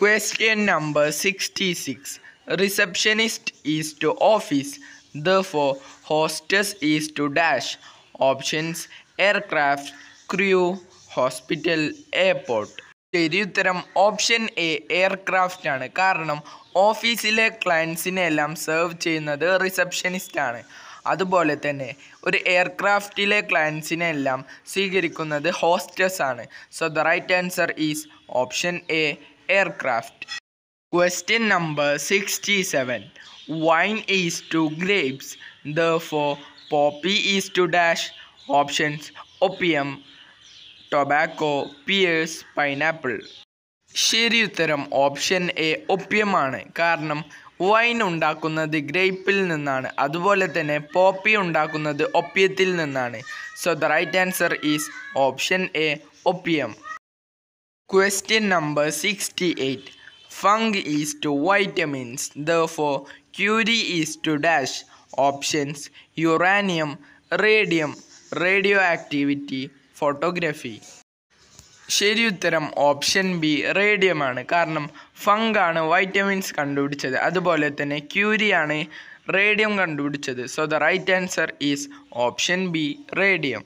Question number sixty six. Receptionist is to office, therefore hostess is to dash. Options: aircraft, crew, hospital, airport. ശരി ഉത്തരം ഓപ്ഷൻ എ എയർക്രാഫ്റ്റ് ആണ്. കാരണം ഓഫീസിലെ ക്ലയൻസിനെ എല്ലാം serve ചെയ്യുന്നത് receptionist ആണ്, അതുപോലെ തന്നെ ഒരു എയർക്രാഫ്റ്റിലെ ക്ലയൻസിനെ എല്ലാം സ്വീകരിക്കുന്നത് ഹോസ്റ്റസ് ആണ്. So the right answer is option A aircraft. Question number sixty seven. Wine is to grapes, therefore poppy is to dash. Options: opium, tobacco, pears, pineapple. ശരി ഉത്തരം ഓപ്ഷൻ എ ഒപ്പിയമാണ്. കാരണം വൈൻ ഉണ്ടാക്കുന്നത് ഗ്രേപ്പിൽ നിന്നാണ്, അതുപോലെ തന്നെ പോപ്പി ഉണ്ടാക്കുന്നത് ഒപ്പിയത്തിൽ നിന്നാണ്. So the right answer is option A opium. Question number sixty eight. Funk is to vitamins, therefore Curie is to dash. Options: uranium, radium, radioactivity, photography. ശരി ഉത്തരം ഓപ്ഷൻ ബി റേഡിയമാണ്. കാരണം ഫംഗാണ് വൈറ്റമിൻസ് കണ്ടുപിടിച്ചത്, അതുപോലെ തന്നെ ക്യൂരിയാണ് റേഡിയം കണ്ടുപിടിച്ചത്. So the right answer is option B radium.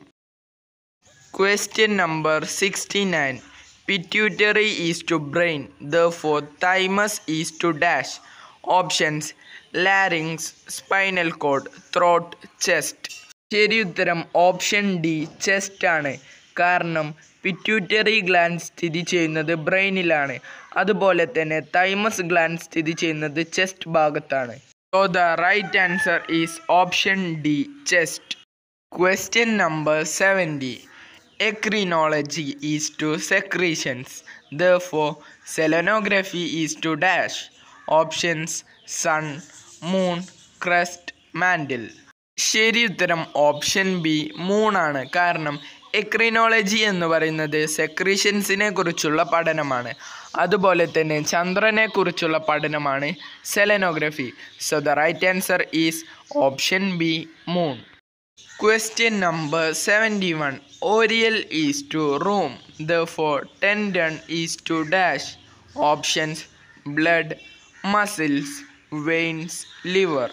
Question number sixty nine. Pituitary is to brain, therefore thymus is to dash. Options: larynx, spinal cord, throat, chest. ശരി ഉത്തരം option D chest ആണ്. കാരണം pituitary gland സ്ഥിതി ചെയ്യുന്നത് ബ്രെയിനിലാണ്, അതുപോലെ തന്നെ thymus gland സ്ഥിതി ചെയ്യുന്നത് ചെസ്റ്റ് ഭാഗത്താണ്. So the right answer is option D chest. Question number seventy. Eccrinology is to secretions, therefore selenography is to dash. Options: sun, moon, crust, mantle. ശരി ഉത്തരം ഓപ്ഷൻ ബി മൂണാണ്. കാരണം എക്രിനോളജി എന്ന് പറയുന്നത് സെക്രീഷൻസിനെ കുറിച്ചുള്ള പഠനമാണ്, അതുപോലെ തന്നെ ചന്ദ്രനെ കുറിച്ചുള്ള പഠനമാണ് selenography. So the right answer is option B moon. Question number seventy one. Oriel is to room, therefore tendon is to dash. Options: blood, muscles, veins, liver.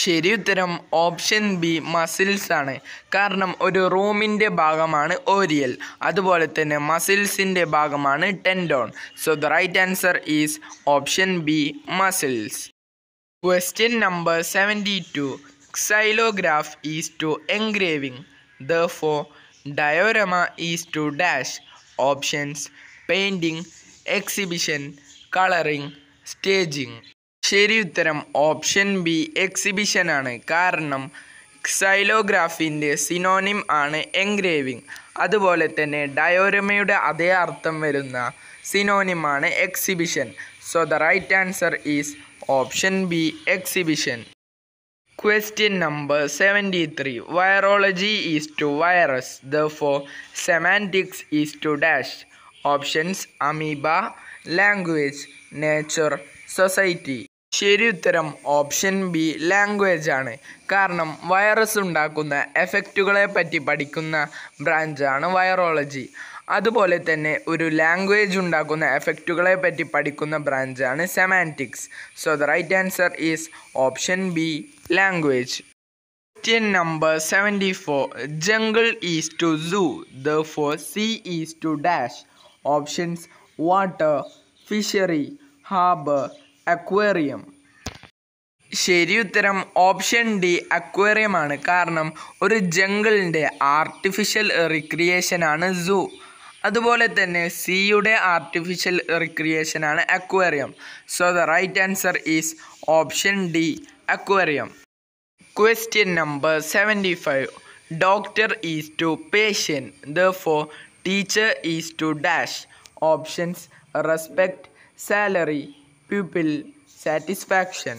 ശരി ഉത്തരം ഓപ്ഷൻ ബി മസിൽസ് ആണ്. കാരണം ഒരു റൂമിൻ്റെ ഭാഗമാണ് ഓരിയൽ, അതുപോലെ തന്നെ മസിൽസിൻ്റെ ഭാഗമാണ് tendon. So the right answer is option B muscles. Question number seventy two. Xylograph is to engraving, therefore diorama is to dash. Options: painting, exhibition, colouring, staging. ശരി ഉത്തരം ഓപ്ഷൻ ബി എക്സിബിഷനാണ്. കാരണം ക്സൈലോഗ്രാഫിൻ്റെ സിനോണിം ആണ് എൻഗ്രേവിംഗ്, അതുപോലെ തന്നെ ഡയോരമയുടെ അതേ അർത്ഥം വരുന്ന സിനോണിമാണ് exhibition. So the right answer is option B exhibition. Question number seventy three. Virology is to virus, therefore semantics is to dash. Options: amoeba, language, nature, society. ശരിയുത്തരം option B language ആണ്. കാരണം virus ഉണ്ടാക്കുന്ന എഫക്റ്റുകളെ പറ്റി പഠിക്കുന്ന ബ്രാഞ്ചാണ് virology. അതുപോലെ തന്നെ ഒരു language ഉണ്ടാക്കുന്ന എഫക്റ്റുകളെ പറ്റി പഠിക്കുന്ന ബ്രാഞ്ചാണ് semantics. So the right answer is option B language. Question number seventy-four. Jungle is to zoo, therefore sea is to dash. Options: water, fishery, harbour, aquarium. ശരിയുത്തരം ഓപ്ഷൻ ഡി അക്വേറിയമാണ്. കാരണം ഒരു ജംഗിളിൻ്റെ ആർട്ടിഫിഷ്യൽ റിക്രിയേഷനാണ് സൂ. അതുപോലെ തന്നെ സീയുടെ ആർട്ടിഫിഷ്യൽ റിക്രിയേഷനാണ് aquarium. So the right answer is option D aquarium. Question number seventy-five. Doctor is to patient, therefore teacher is to dash. Options: respect, salary, pupil, satisfaction.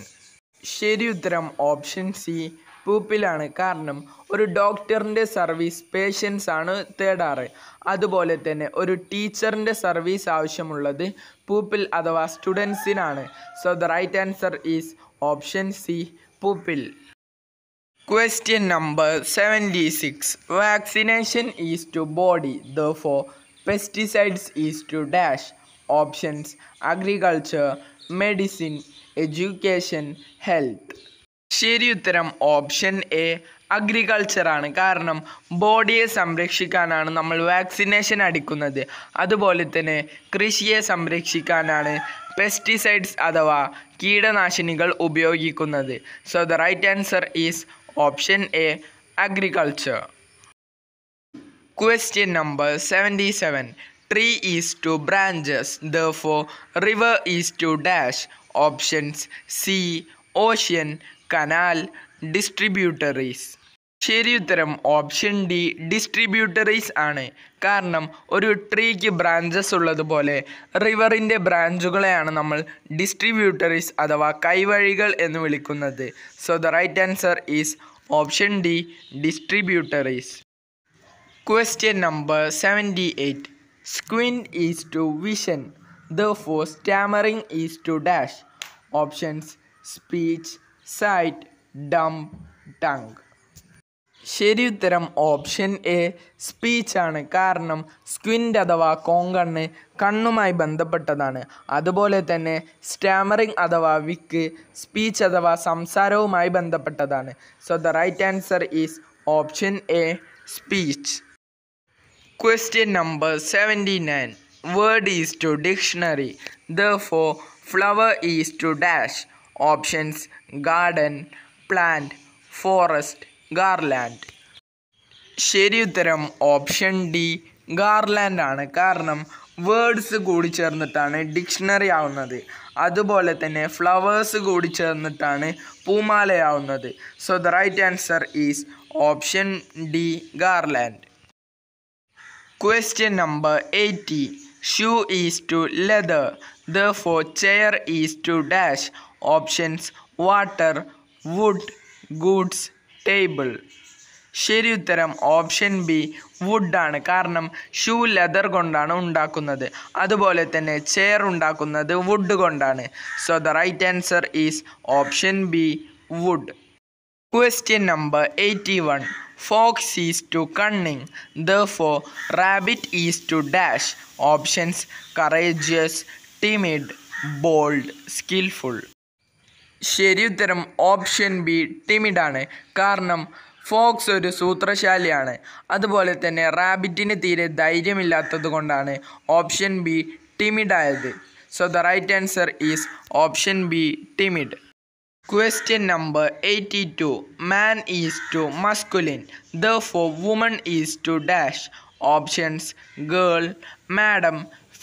ശരിയുത്തരം ഓപ്ഷൻ സി പൂപ്പിലാണ്. കാരണം ഒരു ഡോക്ടറിൻ്റെ സർവീസ് പേഷ്യൻസ് ആണ് തേടാറ്. അതുപോലെ തന്നെ ഒരു ടീച്ചറിൻ്റെ സർവീസ് ആവശ്യമുള്ളത് പൂപ്പിൽ അഥവാ സ്റ്റുഡൻസിനാണ്. So the right answer is option C pupil. Question number seventy-six. Vaccination is to body, therefore pesticides is to dash. Options: agriculture, medicine, education, health. ശരിയുത്തരം ഓപ്ഷൻ എ അഗ്രികൾച്ചറാണ്. കാരണം ബോഡിയെ സംരക്ഷിക്കാനാണ് നമ്മൾ വാക്സിനേഷൻ അടിക്കുന്നത്. അതുപോലെ തന്നെ കൃഷിയെ സംരക്ഷിക്കാനാണ് പെസ്റ്റിസൈഡ്സ് അഥവാ കീടനാശിനികൾ ഉപയോഗിക്കുന്നത്. So the right answer is option A agriculture. Question number seventy-seven. Tree is to branches, therefore river is to dash. Options: sea, ocean, canal, distributaries. ശരിയുത്തരം ഓപ്ഷൻ ഡി ഡിസ്ട്രിബ്യൂട്ടറീസ് ആണ്. കാരണം ഒരു ട്രീക്ക് ബ്രാഞ്ചസ് ഉള്ളതുപോലെ റിവറിൻ്റെ ബ്രാഞ്ചുകളെയാണ് നമ്മൾ ഡിസ്ട്രിബ്യൂട്ടറീസ് അഥവാ കൈവഴികൾ എന്ന് വിളിക്കുന്നത്. So the right answer is option D distributaries. Question number seventy-eight. Squint is to vision, therefore stammering is to dash. Options: speech, sight, dumb, tongue. ശരിയുത്തരം ഓപ്ഷൻ എ സ്പീച്ചാണ്. കാരണം സ്ക്വിൻ്റ് അഥവാ കോങ്കണ്ണ് കണ്ണുമായി ബന്ധപ്പെട്ടതാണ്. അതുപോലെ തന്നെ സ്റ്റാമറിങ് അഥവാ വിക്ക് സ്പീച്ച് അഥവാ സംസാരവുമായി ബന്ധപ്പെട്ടതാണ്. So the right answer is option A speech. Question number seventy-nine. Word is to dictionary, therefore flower is to dash. Options: garden, plant, forest, garland. ശരിയുത്തരം ഓപ്ഷൻ ഡി ഗാർലാൻഡ് ആണ്. കാരണം വേർഡ്സ് കൂടി ചേർന്നിട്ടാണ് dictionary ആവുന്നത്. അതുപോലെ തന്നെ ഫ്ലവേഴ്സ് കൂടി ചേർന്നിട്ടാണ് പൂമാലയാവുന്നത്. So the right answer is option D garland. Question number eighty. Shoe is to leather, therefore chair is to dash. Options: water, wood, goods, table. ശരിയുത്തരം ഓപ്ഷൻ ബി വുഡാണ്. കാരണം ഷൂ ലെതർ കൊണ്ടാണ് ഉണ്ടാക്കുന്നത്. അതുപോലെ തന്നെ ചെയർ ഉണ്ടാക്കുന്നത് വുഡ് കൊണ്ടാണ്. So the right answer is option B wood. Question number eighty-one. Fox is to cunning, therefore rabbit is to dash. Options: courageous, timid, bold, skillful. ശരിയുത്തരം option B ടിമിഡാണ്. കാരണം fox ഒരു സൂത്രശാലിയാണ്. അതുപോലെ തന്നെ റാബിറ്റിന് തീരെ ധൈര്യമില്ലാത്തത് കൊണ്ടാണ് ഓപ്ഷൻ ബി ടിമിഡായത്. So the right answer is option B timid. Question number eighty-two. Man is to masculine, therefore woman is to dash. Options: girl, madam,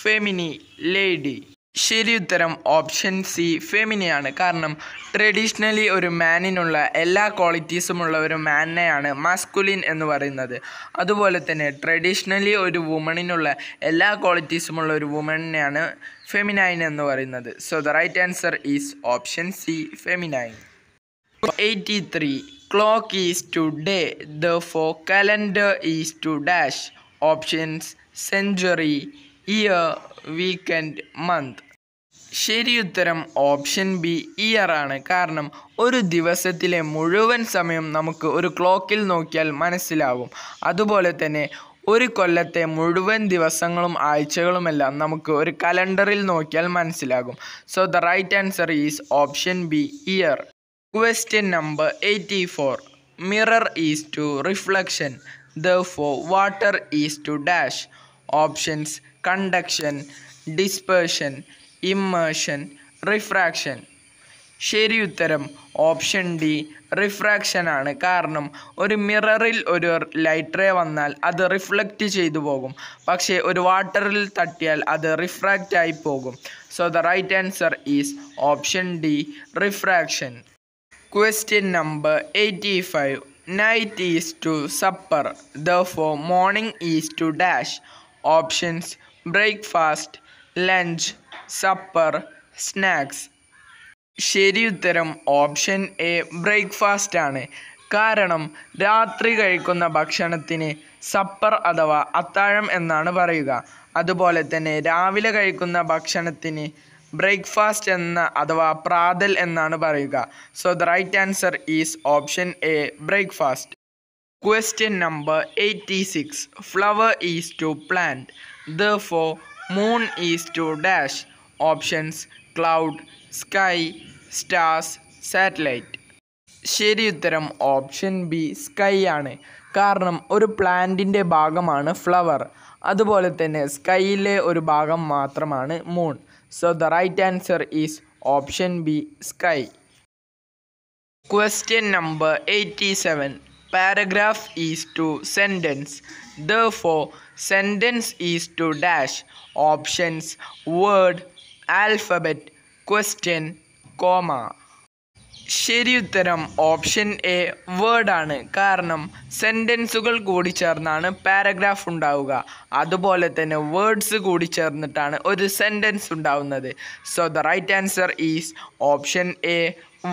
feminine, lady. ശരിയുത്തരം ഓപ്ഷൻ സി ഫെമിനിയാണ്. കാരണം ട്രഡീഷണലി ഒരു മാനിനുള്ള എല്ലാ ക്വാളിറ്റീസും ഉള്ള ഒരു മാനിനെയാണ് മാസ്കുലിൻ എന്ന് പറയുന്നത്. അതുപോലെ തന്നെ ട്രഡീഷണലി ഒരു വുമണിനുള്ള എല്ലാ ക്വാളിറ്റീസുമുള്ള ഒരു വുമണിനെയാണ് ഫെമിനൈൻ എന്ന് പറയുന്നത്. So the right answer is option C feminine. Eighty three clock is to day, therefore calendar is to dash. Options: century, year, weekend, month. ശരിയുത്തരം ഓപ്ഷൻ ബി ഇയർ ആണ്. കാരണം ഒരു ദിവസത്തിലെ മുഴുവൻ സമയം നമുക്ക് ഒരു ക്ലോക്കിൽ നോക്കിയാൽ മനസ്സിലാവും. അതുപോലെ തന്നെ ഒരു കൊല്ലത്തെ മുഴുവൻ ദിവസങ്ങളും ആഴ്ചകളുമെല്ലാം നമുക്ക് ഒരു കലണ്ടറിൽ നോക്കിയാൽ മനസ്സിലാകും. So the right answer is option B year. Question number eighty four. Mirror is to reflection, therefore water is to dash. Options: conduction, dispersion, immersion, refraction. ശരി ഉത്തരം ഓപ്ഷൻ ഡി റിഫ്രാക്ഷൻ ആണ്. കാരണം ഒരു മിററിൽ ഒരു ലൈറ്റ് റേ വന്നാൽ അത് reflect ചെയ്തു പോകും, പക്ഷേ ഒരു വാട്ടറിൽ തട്ടിയാൽ അത് റിഫ്രാക്റ്റ് ആയി പോകും. So the right answer is option D refraction. Question number eighty five. Night is to supper, therefore morning is to dash. Options: breakfast, lunch, supper, snacks. ശരി ഉത്തരം ഓപ്ഷൻ എ ബ്രേക്ക്ഫാസ്റ്റ് ആണ്. കാരണം രാത്രി കഴിക്കുന്ന ഭക്ഷണത്തിന് സപ്പർ അഥവാ അത്താഴം എന്നാണ് പറയുക. അതുപോലെ തന്നെ രാവിലെ കഴിക്കുന്ന ഭക്ഷണത്തിന് ബ്രേക്ക്ഫാസ്റ്റ് എന്ന അഥവാ പ്രാതൽ എന്നാണ് പറയുക. So the right answer is option A breakfast. Question number eighty six. Flower is to plant, therefore moon is to dash. Options: cloud, sky, stars, satellite. ശരി ഉത്തരം ഓപ്ഷൻ ബി സ്കൈ ആണ്. കാരണം ഒരു പ്ലാന്റിൻ്റെ ഭാഗമാണ് ഫ്ലവർ, അതുപോലെ തന്നെ സ്കൈയിലെ ഒരു ഭാഗം മാത്രമാണ് moon. So the right answer is option B sky. Question number eighty seven. Paragraph is to sentence, therefore sentence is to dash. Options: word, alphabet, question, comma. ശരി ഉത്തരം ഓപ്ഷൻ എ വേർഡാണ്. കാരണം സെൻറ്റൻസുകൾ കൂടി ചേർന്നാണ് പാരഗ്രാഫ് ഉണ്ടാവുക, അതുപോലെ തന്നെ വേർഡ്സ് കൂടി ചേർന്നിട്ടാണ് ഒരു സെൻറ്റൻസ് ഉണ്ടാവുന്നത്. So the right answer is option A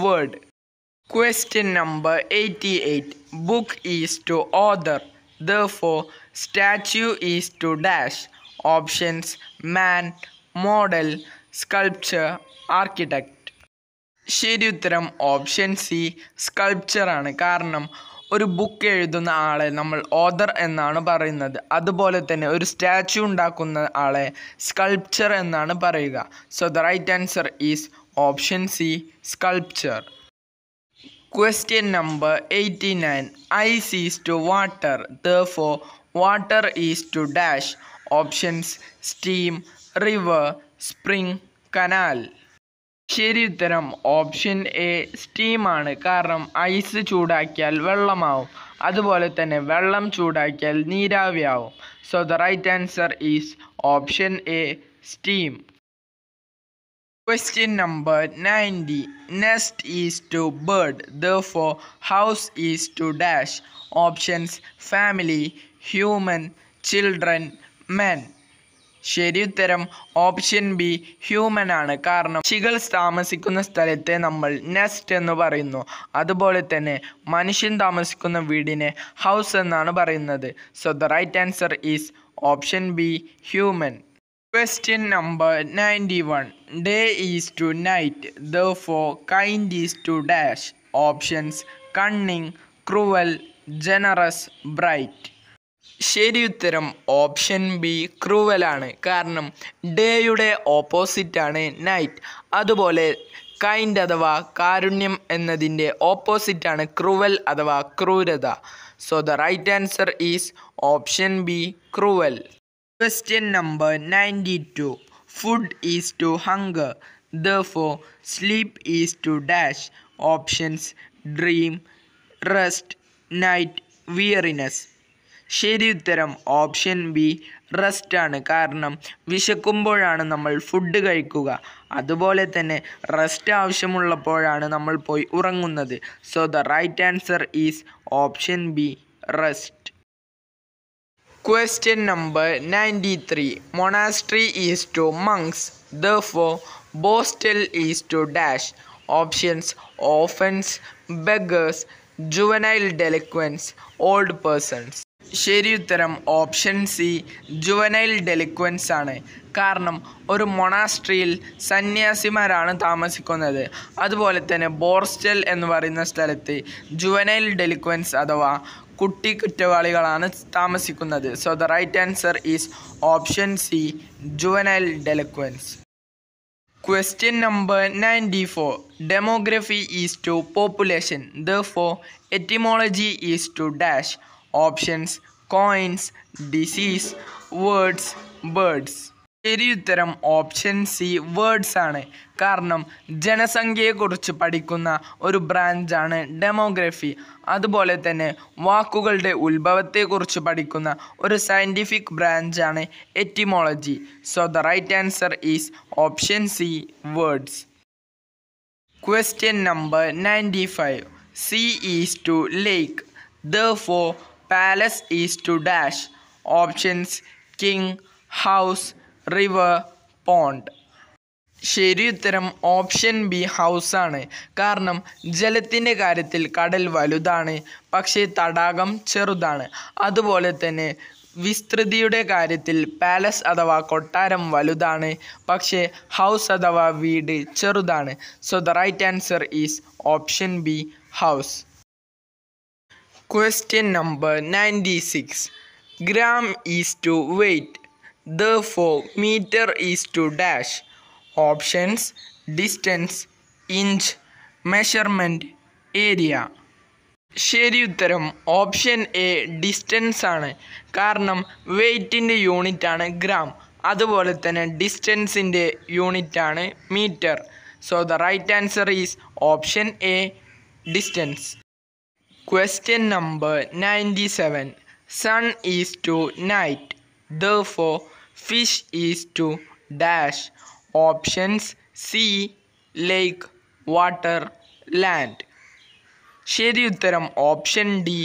word. Question number eighty eight. Book is to author, therefore statue is to dash. Options: man, model, sculptor, architect. ശരി ഉത്തരം ഓപ്ഷൻ സി സ്കൾപ്ചറാണ്. കാരണം ഒരു ബുക്ക് എഴുതുന്ന ആളെ നമ്മൾ ഓതർ എന്നാണ് പറയുന്നത്, അതുപോലെ തന്നെ ഒരു സ്റ്റാച്യു ഉണ്ടാക്കുന്ന ആളെ സ്കൾപ്ചർ എന്നാണ് പറയുക. So the right answer is option C sculptor. Question number eighty nine. Ice is to water, therefore water is to dash. Options: steam, river, spring, canal. ശരി ഉത്തരം ഓപ്ഷൻ എ സ്റ്റീമാണ്. കാരണം ഐസ് ചൂടാക്കിയാൽ വെള്ളമാവും, അതുപോലെ തന്നെ വെള്ളം ചൂടാക്കിയാൽ നീരാവിയാവും. So the right answer is option A steam. Question number ninety. Nest is to bird, therefore house is to dash. Options: family, human, children, men. ശരി ഉത്തരം ഓപ്ഷൻ ബി ഹ്യൂമൻ ആണ്. കാരണം പക്ഷികൾ താമസിക്കുന്ന സ്ഥലത്തെ നമ്മൾ നെസ്റ്റ് എന്ന് പറയുന്നു, അതുപോലെ തന്നെ മനുഷ്യൻ താമസിക്കുന്ന വീടിനെ ഹൗസ് എന്നാണ് പറയുന്നത്. So the right answer is option B human. Question number ninety one. Day is to night, therefore kind is to dash. Options: cunning, cruel, generous, bright. ശരി ഉത്തരം ഓപ്ഷൻ ബി ക്രൂവലാണ്. കാരണം ഡേയുടെ ഓപ്പോസിറ്റാണ് നൈറ്റ്, അതുപോലെ കൈൻഡ് അഥവാ കാരുണ്യം എന്നതിൻ്റെ ഓപ്പോസിറ്റാണ് ക്രൂവൽ അഥവാ ക്രൂരത. So the right answer is option B cruel. Question number ninety two. Food is to hunger, therefore sleep is to dash. Options: dream, rest, night, weariness. ശരി ഉത്തരം ഓപ്ഷൻ ബി റെസ്റ്റ് ആണ്. കാരണം വിശക്കുമ്പോഴാണ് നമ്മൾ ഫുഡ് കഴിക്കുക, അതുപോലെ തന്നെ റെസ്റ്റ് ആവശ്യമുള്ളപ്പോഴാണ് നമ്മൾ പോയി ഉറങ്ങുന്നത്. So the right answer is option B rest. Question number ninety three. Monastery is to monks, therefore borstal is to dash. Options: offence, beggars, juvenile delinquents, old persons. ശരിയുത്തരം ഓപ്ഷൻ സി, ജുവനൈൽ ഡെലിക്വൻസ് ആണ്. കാരണം ഒരു മൊണാസ്ട്രിയിൽ സന്യാസിമാരാണ് താമസിക്കുന്നത്. അതുപോലെ തന്നെ ബോർസ്റ്റൽ എന്ന് പറയുന്ന സ്ഥലത്ത് ജുവനൈൽ ഡെലിക്വൻസ് അഥവാ കുട്ടി കുറ്റവാളികളാണ് താമസിക്കുന്നത്. So the right answer is option C, juvenile delinquents. Question number ninety-four. Demography is to population. Therefore, etymology is to dash. Options: coins, disease, words, birds. ശരിയുത്തരം ഓപ്ഷൻ സി, വേർഡ്സ് ആണ്. കാരണം ജനസംഖ്യയെക്കുറിച്ച് പഠിക്കുന്ന ഒരു ബ്രാഞ്ചാണ് demography. അതുപോലെ തന്നെ വാക്കുകളുടെ ഉത്ഭവത്തെക്കുറിച്ച് പഠിക്കുന്ന ഒരു സയൻറ്റിഫിക് ബ്രാഞ്ചാണ് etymology. So the right answer is option C, words. Question number ninety five. Sea is to lake. Therefore, palace is to dash. Options: king, house, river, pond. ശരിയുത്തരം ഓപ്ഷൻ ബി, ഹൗസാണ്. കാരണം ജലത്തിൻ്റെ കാര്യത്തിൽ കടൽ വലുതാണ്, പക്ഷേ തടാകം ചെറുതാണ്. അതുപോലെ തന്നെ വിസ്തൃതിയുടെ കാര്യത്തിൽ പാലസ് അഥവാ കൊട്ടാരം വലുതാണ്, പക്ഷേ ഹൗസ് അഥവാ വീട് ചെറുതാണ്. So the right answer is option B, house. Question number ninety six. Gram is to weight. Therefore, meter is to dash. Options: distance, inch, measurement, area. ശരിയുത്തരം ഓപ്ഷൻ എ, ഡിസ്റ്റൻസ് ആണ്. കാരണം വെയ്റ്റിൻ്റെ യൂണിറ്റാണ് ഗ്രാം. അതുപോലെ തന്നെ ഡിസ്റ്റൻസിൻ്റെ യൂണിറ്റാണ് metre. So the right answer is option A, distance. Question number ninety seven. Sun is to night. Therefore, fish is to dash. Options: sea, lake, water, land. ശരിയുത്തരം option D,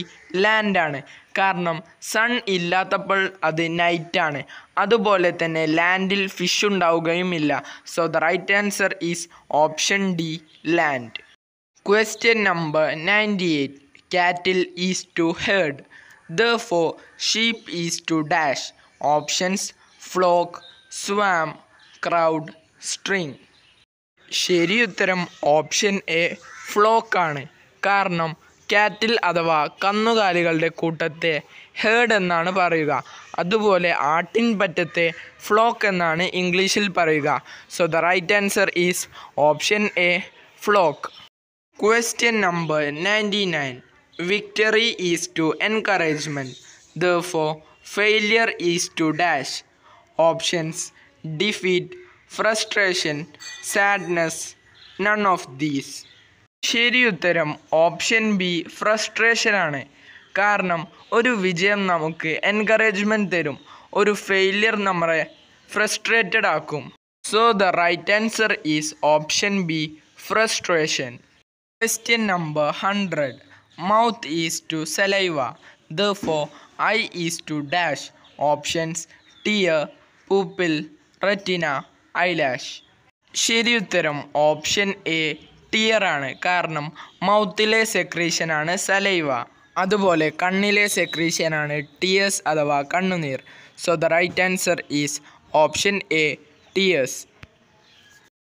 ലാൻഡാണ്. കാരണം സൺ ഇല്ലാത്തപ്പോൾ അത് നൈറ്റാണ്. അതുപോലെ തന്നെ ലാൻഡിൽ ഫിഷ് ഉണ്ടാവുകയുമില്ല. So the right answer is option D, land. Question number ninety eight. Cattle is to herd. Therefore, sheep is to dash. Options: flock, swarm, crowd, string. ശരിയുത്തരം ഓപ്ഷൻ എ, ഫ്ലോക്ക് ആണ്. കാരണം കാറ്റിൽ അഥവാ കന്നുകാലികളുടെ കൂട്ടത്തെ ഹേർഡ് എന്നാണ് പറയുക. അതുപോലെ ആട്ടിൻപറ്റത്തെ ഫ്ലോക്ക് എന്നാണ് ഇംഗ്ലീഷിൽ പറയുക. So the right answer is option A, flock. Question number ninety nine. Victory is to encouragement. Therefore, failure is to dash. Options: defeat, frustration, sadness, none of these. ശരിയുത്തരം ഓപ്ഷൻ ബി, ഫ്രസ്ട്രേഷൻ ആണ്. കാരണം ഒരു വിജയം നമുക്ക് encouragement തരും, ഒരു failure നമ്മളെ frustrated ആക്കും. So the right answer is option B, frustration. Question number hundred. Mouth is to saliva. Therefore, eye is to dash. Options: tear, pupil, retina, eyelash. ശരിയുത്തരം ഓപ്ഷൻ എ, ടിയർ ആണ്. കാരണം മൗത്തിലെ സെക്രീഷനാണ് saliva. അതുപോലെ കണ്ണിലെ സെക്രീഷനാണ് tears അഥവാ കണ്ണുനീർ. So the right answer is option A, tears.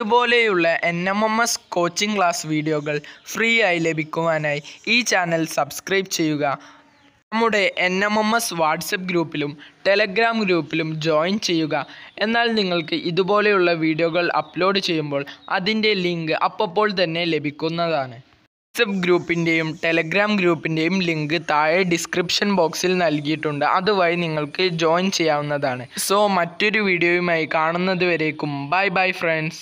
ഇതുപോലെയുള്ള N M M S coaching class വീഡിയോകൾ free ആയി ലഭിക്കുവാനായി ഈ ചാനൽ സബ്സ്ക്രൈബ് ചെയ്യുക. നമ്മുടെ N M M S WhatsApp ഗ്രൂപ്പിലും ടെലഗ്രാം ഗ്രൂപ്പിലും ജോയിൻ ചെയ്യുക. എന്നാൽ നിങ്ങൾക്ക് ഇതുപോലെയുള്ള വീഡിയോകൾ അപ്ലോഡ് ചെയ്യുമ്പോൾ അതിൻ്റെ ലിങ്ക് അപ്പോൾ തന്നെ ലഭിക്കുന്നതാണ്. വാട്സപ്പ് ഗ്രൂപ്പിൻ്റെയും ടെലഗ്രാം ഗ്രൂപ്പിൻ്റെയും ലിങ്ക് താഴെ ഡിസ്ക്രിപ്ഷൻ ബോക്സിൽ നൽകിയിട്ടുണ്ട്. അതുവഴി നിങ്ങൾക്ക് ജോയിൻ ചെയ്യാവുന്നതാണ്. സോ മറ്റൊരു വീഡിയോയുമായി കാണുന്നത് വരേക്കും ബൈ ബൈ ഫ്രണ്ട്സ്.